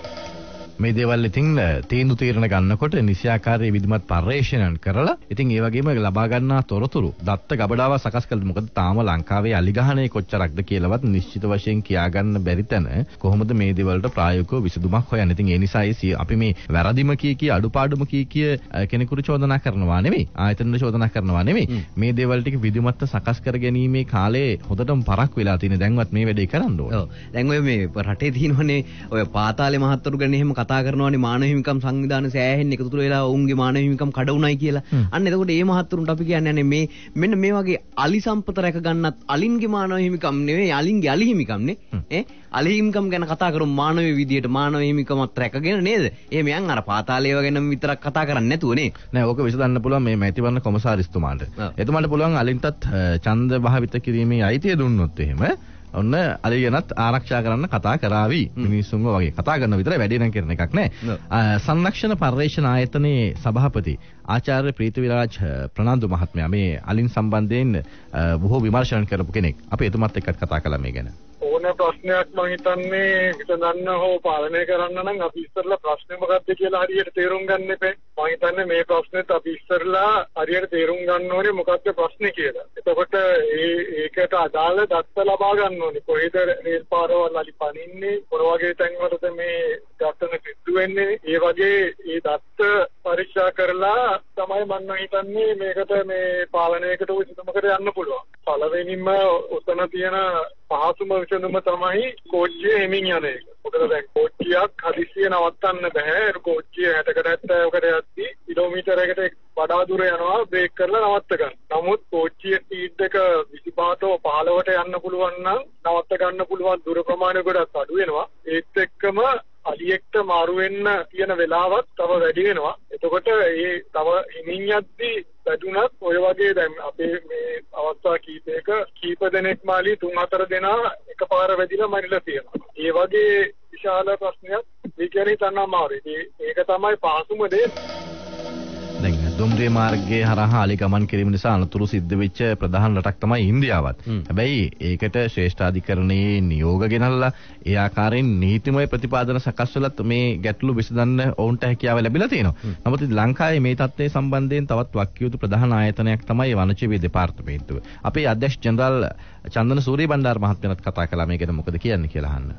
May they well letting the Tinu Tiranakot and Isiakari with Mat Paration and Kerala, eating Eva Game Labagana Toroturu, that the Gabadava Sakaskal Mukatama, Lankavi, Aligahane, Kocharak, the Kilavat, Nishitavashin, Kiagan, Beritane, Kohoma the May they well to Prayoko, Visudumaho, anything any size, Apimi, Varadimakiki, Adupadumakiki, Kenikucho the Nakarnovanemi, I tend to show the Nakarnovanemi, may they well take Vidumata Sakaskarganime, Kale, Hotam Parakwila, in a dangat maybe they can do. Language, Paratinone, or Patale Mahaturganim. කතා කරනවා නේ මානව හිමිකම් සංවිධානයේ සෑහෙන්න එකතු වෙලා ඔවුන්ගේ මානව හිමිකම් කඩවුණයි කියලා. අන්න එතකොට මේ මහත්තුරුන්ට අපි කියන්නේ මේ මෙන්න මේ වගේ අලි සම්පත රැක ගන්නත් අලින්ගේ මානව හිමිකම් නෙවෙයි අලින්ගේ අලි හිමිකම් නේ. ඈ අලි හිමිකම් ගැන කතා කරමු මානව විදියට මානව හිමිකමත් රැකගෙන නේද? එහෙම යන් අර පාතාලේව ගැනම විතරක් කතා කරන්නේ නැතුව නේ. නෑ ඕක විසඳන්න පුළුවන් මේ මැතිවරණ කොමසාරිස්තුමාට. එතුමාට පුළුවන් අලින්ටත් ඡන්ද භාවිත කිරීමේ අයිතිය දුන්නොත් එහෙම ඔන්න අලියනත් ආරක්ෂා කරන්න කතා කරાવી මිනිස්සුන්ව වගේ කතා කරන විතරයි වැඩේ නම් කරන එකක් නෑ සංරක්ෂණ පරිශ්‍රණ ආයතනයේ සභාපති ආචාර්ය ප්‍රීතිවිරාජ් ප්‍රනාන්දු මහත්මයා මේ අලින් සම්බන්ධයෙන් බොහෝ විමර්ශන කරපු කෙනෙක් අපි එතුමත් එක්ක කතා කළා මේ ගැන ඕනේ ප්‍රශ්නයක් මම හිතන්නේ හිතන්න හෝ පාලනය කරන්න නම් අපි ඉස්සරලා ප්‍රශ්නේ මොකක්ද කියලා හරියට තේරුම් ගන්න එපේ මම හිතන්නේ මේ ප්‍රශ්නෙත් අපි ඉස්සරලා හරියට තේරුම් ගන්න ඕනේ මොකක්ද ප්‍රශ්නේ කියලා එතකොට ඒ ඒකට අදාළ දත්ත ලබා ගන්න කොහෙද රේල් පාරවල් අලි පනින්නේ කොර වගේ තැන්වලද මේ දත්තන කිට්ටු වෙන්නේ ඒ වගේ ඒ දත්ත පරීක්ෂා කරලා තමයි මම හිතන්නේ මේකට මේ පාලනයකට උදව්වකට යන්න පුළුවන් පළවෙනිම උතන තියෙන පහසුම විසඳුම තමයි කෝච්චිය එමින් යන එක. මොකද දැන් කෝච්චියක් හදිසිය නවත්තන්න බෑ. කෝච්චිය හැටකට හැත්තෑවකට යද්දී කිලෝමීටරයකට වඩා දුර යනවා බ්‍රේක් කරලා නවත්ත ගන්න. නමුත් කෝච්චිය ස්පීඩ් එක විසිපහට පහළොවට යන්න පුළුවන් නම් නවත්ත ගන්න පුළුවන් දුර ප්‍රමාණය ගොඩක් අඩු වෙනවා. ඒත් එක්කම අලියෙක්ට මාරු වෙන්න තියෙන වෙලාවත් තව වැඩි වෙනවා. එතකොට මේ තව හිමින් යද්දී වැටුණත් ඔය වගේ දැන් අපේ මේ අවස්ථා කීපයක කීප දෙනෙක් මාළි තුන් හතර දෙනා එකපාර වැඩිලා මරිලා තියෙනවා. ඒ වගේ විශාල ප්‍රශ්නයක් විකරණය කරන්න අමාරුයි. ඒක තමයි පහසුම දේ. දුම්රිය මාර්ගයේ හරහා අලි ගමන් කිරීම නිසා අනතුරු සිද්ධ වෙච්ච ප්‍රධාන රටක් තමයි ඉන්දියාවත්. හැබැයි ඒකට ශ්‍රේෂ්ඨාධිකරණයේ නියෝග ගෙනල්ලා ඒ ආකාරයෙන් නීතිමය ප්‍රතිපාදන සකස් වෙලත් මේ ගැටලු විසඳන්න ඔවුන්ට හැකියාව ලැබිලා තියෙනවා. නමුත් ලංකාවේ මේ තත්ත්වය සම්බන්ධයෙන් තවත් වක්කියුතු ප්‍රධාන ආයතනයක් තමයි වනජීවී දෙපාර්තමේන්තුව. අපේ අධ්‍යක්ෂ ජෙනරාල් චන්දන සූරියබණ්ඩාර මහත්මයාත් කතා කළා මේ ගැන මොකද කියන්නේ කියලා අහන්න.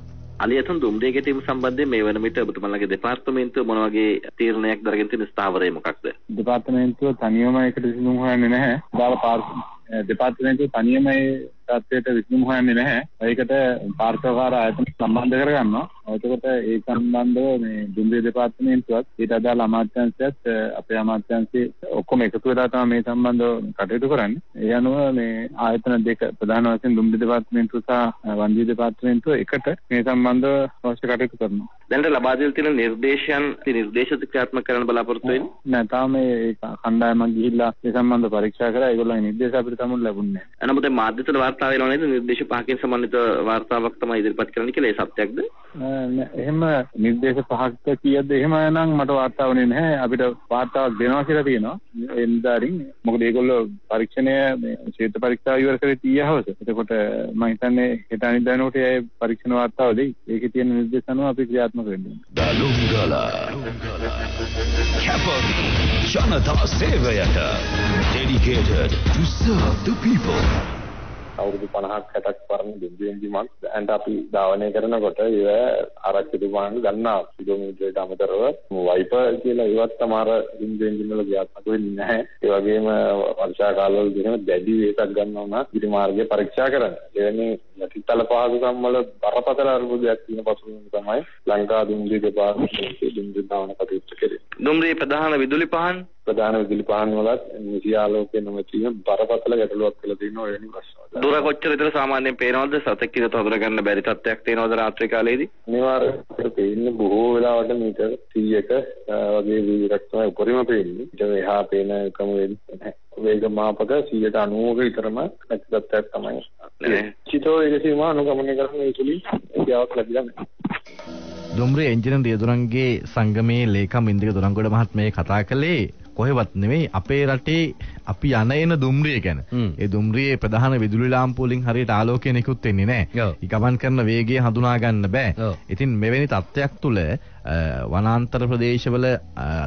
අලියතුන් දුම්රිය ගැටීම සම්බන්ධයෙන් මේ වන විට ඔබතුමාලගේ දෙපාර්තමේන්තුව මොන වගේ තීරණයක් දරගෙන තියෙන ස්ථාවරය මොකක්ද? දෙපාර්තමේන්තුව තනියම ඒකට විසඳුම් හොයන්නේ නැහැ. දාලා දෙපාර්තමේන්තුව තනියම ඒ තත්ත්වයට විසඳුම් හොයන්නේ නැහැ. ඒකට පාර්ශවකාර ආයතන සම්බන්ධ කරගන්නවා. එතකොට ඒ සම්බන්ධව මේ දුම්රිය දෙපාර්තමේන්තුවත් ඊට අදාළ අමාත්‍යාංශයත් අපේ අමාත්‍යාංශයේ ඔක්කොම එකතු වෙලා තමයි මේ සම්බන්ධව කටයුතු කරන්නේ. ඒ අනුව මේ ආයතන දෙක ප්‍රධාන වශයෙන් දුම්රිය දෙපාර්තමේන්තුව සහ වන්දි දෙපාර්තමේන්තුව එකට මේ සම්බන්ධව අවශ්‍ය කටයුතු කරනවා. දැන් ලබා දෙන තියෙන නිර්දේශයන් නිර්දේශ ක්‍රියාත්මක කරන්න බලාපොරොත්තු වෙන්නේ නැහැ. තාම මේ කණ්ඩායමක් ගිහිල්ලා මේ සම්බන්ධව පරීක්ෂා කරලා ඒගොල්ලන්ගේ නිර්දේශ අපිට තමුන් ලැබුණේ නැහැ. නමුත් මාධ්‍යවල වාර්තාවේලවනේද නිර්දේශ පහකින් සමන්විත වාර්තාවක් තමයි ඉදිරිපත් කරන්න කියලා ඒ සත්‍යක්ද? එහෙම නිර්දේශ පහක් කියද්ද එහෙමනම් මට වාර්තාවනේ නැහැ. අපිට වාර්තාවක් දෙනවා කියලා තියෙනවා. එන්දාරින් මොකද ඒගොල්ලෝ පරීක්ෂණය මේ ක්ෂේත්‍ර පරීක්ෂාව ඉවර කරේ තිය හවස. එතකොට මම හිතන්නේ හෙට අනිද්දා වෙනකොට ඒ පරීක්ෂණ වාර්තාව දෙයි. ඒකේ තියෙන නිර්දේශ අනුව අපි ක්‍රියාත්මක වෙන්නේ. දලුංගලා Janata Sevayata, dedicated to serve the people. අවුරුදු පනහක් හැටක් පරණ දෙවියන්ගේ මං දැන් අපි ධාවනය කරනකොට ඒව ආරක්ෂිත වහන් ගන්නවා කිලෝමීටරයට අමතරව වයිපර් කියලා ඒවත් තමාර ඉන්ජින් වල ගියාක් වෙන්නේ නැහැ. ඒ වගේම වර්ෂා කාලවල දිනන දැඩි වේගයක් ගන්නවා නම් පිටි මාර්ගය පරීක්ෂා කරන්න. එවැනි යටිතල පහසුකම් වල බරපතල අර්බුදයක් තියෙන පසුබිම තමයි ලංකා දුම්රිය දෙපාර්තමේන්තුවේ දුම්රිය ධාවන කටයුතු කෙරේ. දුම්රිය ප්‍රධාන විදුලි පහන් ප්‍රධාන විදුලි පහන් වලත් නිසි ආලෝකයේ නොමැතිව බරපතල ගැටලුවක් කියලා තියෙනවා. එවැනි ප්‍රශ්න දුර කොච්චර විතර සාමාන්‍යයෙන් පේනවද? සතෙක් කියලා තොර ගන්න බැරි තත්ත්වයක් තියෙනවද රාත්‍රී කාලයේදී? අනිවාර්යයෙන්ම පේන්නේ බොහෝ වෙලාවට මීටර සීයක වගේ වේගයක් තමයි උඩරිම පේන්නේ. ඊට එහා පේන එකම වේග මාපක සීයට අනූවක විතරම නැති තත්ත්වයක් තමයි. චිතෝ ඒකේ මා අනුගමනය කරන ඒතුලින් ඒවාක් ලැබිලා නැහැ. දුම්රිය එන්ජිනේර රියදුරන්ගේ සංගමයේ ලේකම් ඉන්දික දොරංගොඩ මහත්මයා කතා කළේ කොහෙවත් නෙමෙයි අපේ රටේ අපි යන එන දුම්රිය ගැන. ඒ දුම්රියේ ප්‍රධාන විදුලි ලාම්පුව වලින් හරියට ආලෝකය නිකුත් වෙන්නේ නැහැ. ඒ ගමන් කරන වේගය හඳුනා ගන්න බෑ. ඉතින් මෙවැනි තත්ත්වයක් තුළ වනාන්තර ප්‍රදේශවල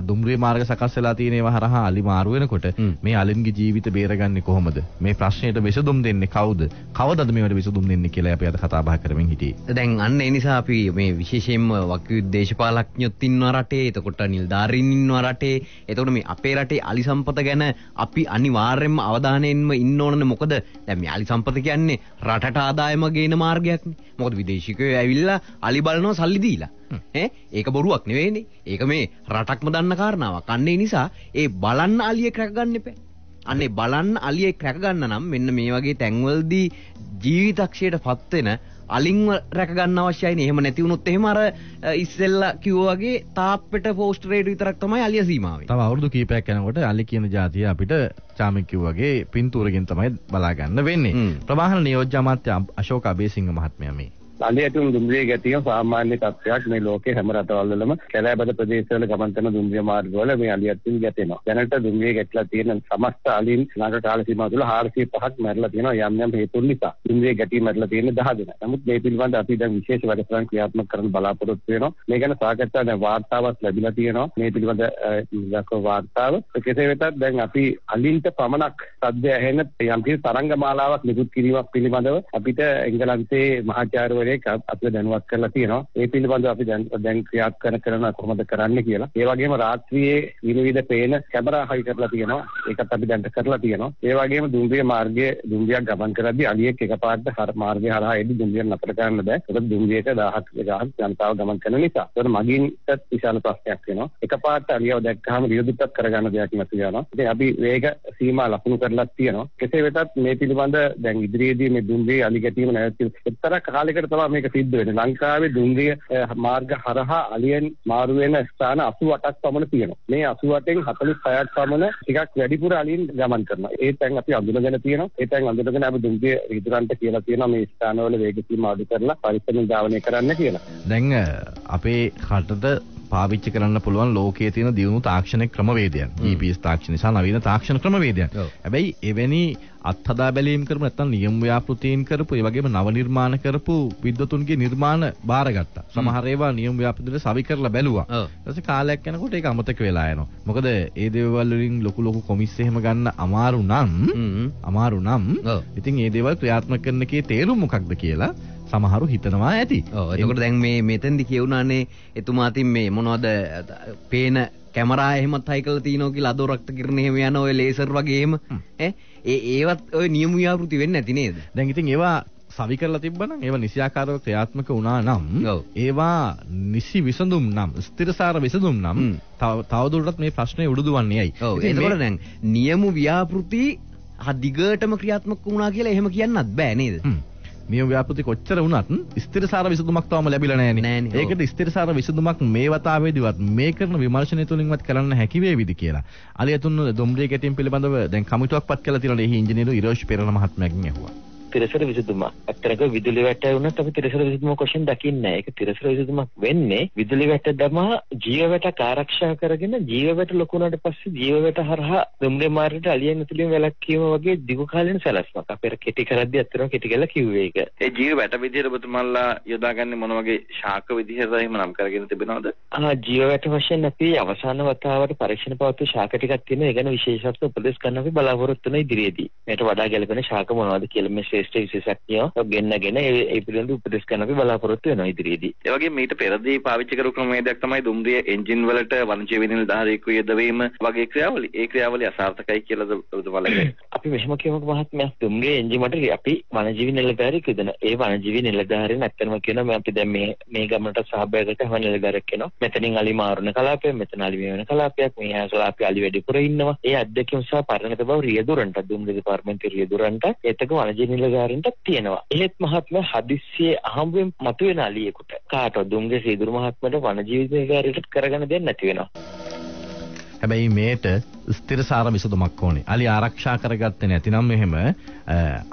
දුම්රිය මාර්ග සකස් වෙලා තියෙන ඒවා හරහා අලි මාරු වෙනකොට මේ අලින්ගේ ජීවිත බේරගන්නේ කොහොමද? මේ ප්‍රශ්නෙට විසඳුම් දෙන්නේ කවුද? කවදද මේවට විසඳුම් දෙන්නේ කියලා අපි අද කතා බහ කරමින් හිටියේ. දැන් අන්න ඒ නිසා අපි මේ විශේෂයෙන්ම වක්විදු දේශපාලඥයොත් ඉන්නවා රටේ. එතකොට නිලධාරීන් ඉන්නවා රටේ. එතකොට මේ අපේ රටේ අලි සම්පත ගැන අපි අනිවාර්යයෙන්ම අවධානයෙන්ම ඉන්න ඕනනේ. මොකද දැන් මේ අලි සම්පත කියන්නේ රටට ආදායම ගේන මාර්ගයක්නේ. මොකද විදේශිකයෝ ඇවිල්ලා අලි බලනවා සල්ලි දීලා. ඈ ඒක බොරුවක් නෙවෙයිනේ. ඒක මේ රටක්ම දන්න කාරණාවක්. අන්න ඒ නිසා ඒ බලන්න අලියෙක් රැක ගන්න එපා. අනේ බලන්න අලියෙක් රැක ගන්න නම් මෙන්න මේ වගේ තැන්වලදී ජීවිතක්ෂයටපත් වෙන අලින්ව රැක ගන්න අවශ්‍යයි නේ. එහෙම නැති වුණොත් එහෙම අර ඉස්සෙල්ලා කිව්වා වගේ තාප්පෙට පෝස්ටරේඩ් විතරක් තමයි අලිය සීමාව වෙන්නේ. තව අවුරුදු කීපයක් යනකොට අලි කියන જાතිය අපිට චාමික් කිව්වා වගේ පින්තූරකින් තමයි බලා ගන්න වෙන්නේ. ප්‍රවාහන නියෝජ්‍ය අමාත්‍ය අශෝක අබේසිංහ මහත්මයා මේ අලියටුම් දුම්රිය ගැතිය සාමාන්‍ය තත්ත්වයක් මේ ලෝකේ හැම රටවල්වලම කැලෑබද ප්‍රදේශවල ගමන් කරන දුම්රිය මාර්ගවල මේ අලියටුම් ගැටෙනවා. දැනට දුම්රිය ගැටලා තියෙන සමස්ත අලින් ලංකා කාල සීමාව තුළ හාරසිය පහක් මැරලා තියෙනවා යම් යම් හේතු නිසා. දුම්රිය ගැටි මැරලා තියෙන දහදෙනා. නමුත් මේ පිළිබඳ අපි දැන් විශේෂ වැඩසටහන් ක්‍රියාත්මක කරන්න බලාපොරොත්තු වෙනවා. මේ ගැන සාකච්ඡා දැන් වාර්තාවක් ලැබිලා තියෙනවා. මේ පිළිබඳ ඉලක්ක වාර්තාව. කෙසේ වෙතත් දැන් අපි අලින්ට පමණක් සද්ද ඇහෙන යම් කිසි තරංග මාලාවක් නිකුත් කිරීමක් පිළිබඳව අපිට එංගලන්තයේ මහාචාර්යවරු ඒක අපිට දැනුවත් කරලා තියෙනවා. ඒ පිළිබඳව අපි දැන් දැන් ක්‍රියාත්මක කරන කොහොමද කරන්න කියලා. ඒ වගේම රාත්‍රියේ විවිධ පේන කැමරා හයි කරලා තියෙනවා. ඒකත් අපි දැන් කරලා තියෙනවා. ඒ වගේම දුම්රිය මාර්ගයේ දුම්රියක් ගමන් කරද්දී අලියෙක් එකපාරට හර මාර්ගය හරහා එද්දී දුම්රියක් නතර කරන්න බෑ. ඒක දුම්රියට දහහක් ජනතාව ගමන් කරන නිසා. ඒක මගින්ට විශාල ප්‍රශ්නයක් වෙනවා. එකපාරට අලියව දැක්කහම විරුද්ධත්වයක් කරගන්න දෙයක් නැති වෙනවා. ඉතින් අපි වේග සීමා ලකුණු කරලා තියෙනවා. කෙසේ වෙතත් මේ පිළිබඳ දැන් ඉදිරියේදී මේ දුම්රිය අලි ගැටීම නැවතුම් එක්තරා කාලයකට මේක සිද්ධ වෙන්නේ. ලංකාවේ දුම්රිය මාර්ග හරහා අලියන් මාරු වෙන ස්ථාන අසූ අටක් පමණ තියෙනවා. මේ අසූ අටෙන් හතළිස් හයක් පමණ ටිකක් වැඩිපුර අලියන් ගමන් කරනවා. ඒ තැන් අපි අඳුනගෙන තියෙනවා. ඒ තැන් අඳුනගෙන අපි දුම්රිය රිදුරන්ට කියලා තියෙනවා මේ ස්ථානවල වේග සීමා අඩු කරලා පරිස්සමෙන් ධාවනය කරන්න කියලා. දැන් අපේ රටට පාවිච්චි කරන්න පුළුවන් ලෝකයේ තියෙන දියුණු තාක්ෂණික ක්‍රමවේදයන්. ඊ පී එස් තාක්ෂණය සහ නවීන තාක්ෂණ ක්‍රමවේදයන්. හැබැයි එවැනි අත්හදා බැලීම් කරපු නැත්නම් නියම ව්‍යාපෘතීන් කරපු ඒ වගේම නව නිර්මාණ කරපු විද්වතුන්ගේ නිර්මාණ බාරගත්තා. සමහර ඒවා නියම ව්‍යාපෘතිවල සවි කරලා බැලුවා. ඊට පස්සේ කාලයක් යනකොට ඒක අමතක වෙලා යනවා. මොකද ඒ දේවල් වලින් ලොකු ලොකු කොමිස් එහෙම ගන්න අමාරු නම් අමාරු නම් ඉතින් ඒ දේවල් ක්‍රියාත්මක කරන කේ තේරුම මොකක්ද කියලා සමහරු හිතනවා ඇති. ඔව් එතකොට දැන් මේ මෙතෙන්දි කියුණානේ එතුමා අතින් මේ මොනවද පේන කැමරා එහෙමත් හයි කරලා තිනෝ කියලා අද රක්ත කිරණ එහෙම යන ඔය ලේසර් වගේ එහෙම ඈ ඒ ඒවත් ඔය නියම ව්‍යාපෘති වෙන්නේ නැති නේද? දැන් ඉතින් ඒවා සවි කරලා තිබ්බනම් ඒවා නිසියාකාරව ක්‍රියාත්මක වුණා නම් ඒවා නිසි විසඳුම් නම් ස්ථිරසාර විසඳුම් නම් තව තවදුරටත් මේ ප්‍රශ්නේ උඩුදුවන්නේ ඇයි? එතකොට දැන් නියම ව්‍යාපෘති හදිගටම ක්‍රියාත්මක වුණා කියලා එහෙම කියන්නත් බෑ නේද? නියම ව්‍යාපෘති කොච්චර වුණත් ස්ථිරසාර විසඳුමක් තවම ලැබිලා නැහැනේ. ඒකට ස්ථිරසාර විසඳුමක් මේ වතාවේදීවත් මේ කරන විමර්ශනය තුලින්වත් කරන්න හැකි වේවිද කියලා. අලියතුන් දුම්රිය ගැටීම් පිළිබඳව දැන් කමිටුවක්පත් කළා තියෙනවා. එහි ඉංජිනේරු ඉරෝෂ් පෙරණ මහත්මයාගෙන් ඇහුවා. තිරසර විසඳුමක්. අත්‍තරක විදුලි වැට වුණා අපි තිරසර විසඳුමක් වශයෙන් දකින්නේ නැහැ. ඒක තිරසර විසඳුමක් වෙන්නේ විදුලි වැට දමා ජීව වැට ආරක්ෂා කරගෙන ජීව වැට ලොකු වුණාට පස්සේ ජීව වැට හරහා දුම්රිය මාර්ගයට අලියන්න තුලින් වැළැක්වීම වගේ දිගු කාලීන සැලැස්මක්. අපේ කෙටි කරද්දී අත්‍තරම කෙටි කියලා කිව්වේ ඒක. ඒ ජීව වැට විදියට ඔබතුමාලා යොදාගන්නේ මොන වගේ ශාක විදියටද එහෙම නම් කරගෙන තිබෙනවද? ආ ජීව වැට වශයෙන් අපි අවසාන වතාවට පරීක්ෂණ පවත්වපු ශාක ටිකක් තියෙනවා. ඒ ගැන විශේෂත්ව උපදෙස් ගන්න අපි බලාපොරොත්තු වෙන ඉදිරියේදී. මේට වඩා ගැළපෙන ශාක මොනවද කියලා මේ ශ්‍රේෂ්ඨ විශේෂඥයෝ ගෙන්නගෙන ඒ පිළිබඳ උපදෙස් ගන්න අපි බලාපොරොත්තු වෙනවා ඉදිරියේදී. ඒ වගේම මීට පෙරදී පාවිච්චි කරපු ක්‍රමවේදයක් තමයි දුම්රිය එන්ජින් වලට වනජීව නිලධාරියෙකු යොදවීම වගේ ක්‍රියාවලිය. ඒ ක්‍රියාවලිය අසාර්ථකයි කියලාද ඔබතුමාලගේ? අපි මෙහෙම කියමුකෝ මහත්මයා දුම්රිය එන්ජින් වලට අපි වනජීව නිලධාරියෙකු යොදන. ඒ වනජීව නිලධාරියන් ඇත්තම කියනවා මේ අපි දැන් මේ මේ ගමනට සහභාගීකට හව නිලධාරියෙක් වෙනවා. මෙතනින් අලි මාරුන කලාපයක්, මෙතන අලි මෙවන කලාපයක්, මෙහා කලාපේ අලි වැඩිපුර ඉන්නවා. ඒ අධ්‍යක්ෂකව සහ පරිණත බව රියදුරන්ට දුම්රිය පාර්ලිමේන්තු රියදුරන්ට එතක වනජීව නිලධාරීන්ට තියෙනවා. එහෙත් මහත්මයා හදිස්සියේ අහඹුවෙන් මතුවෙන අලියෙකුට කාටවත් දුම්රිය සීදුරු මහත්මයාට වනජීව නිලධාරීන්ට කරගන්න දෙයක් නැති වෙනවා. හැබැයි මේට ස්ථිරසාර විසඳුමක් ඕනේ. අලි ආරක්ෂා කරගත්තේ නැතිනම් එහෙම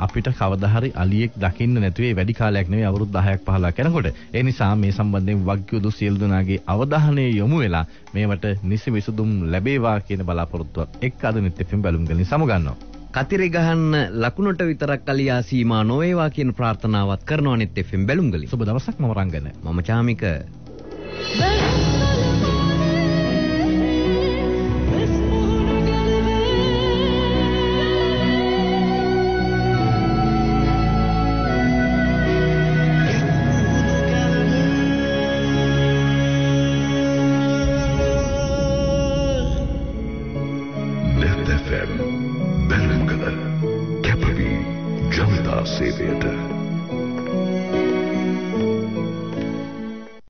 අපිට කවදා හරි අලියෙක් දකින්න නැතුවේ වැඩි කාලයක් නෙවෙයි අවුරුදු දහයක් පහළොවක් යනකොට. ඒ නිසා මේ සම්බන්ධයෙන් වග්යුදු සියලු දෙනාගේ අවධානය යොමු වෙලා මේවට නිසි විසඳුම් ලැබේවා කියන බලාපොරොත්තුවත් එක් අද නිත් එෆ් එම් බැලුම් ගලින් සමු ගන්නවා. කතිරේ ගහන්න ලකුණට විතරක් අලියා සීමා නොවේවා කියන ප්‍රාර්ථනාවක් කරනවා නිත් එෆ් එම් බැලුම් ගලින්. සුබ දවසක් මම රංගන. මම චාමික.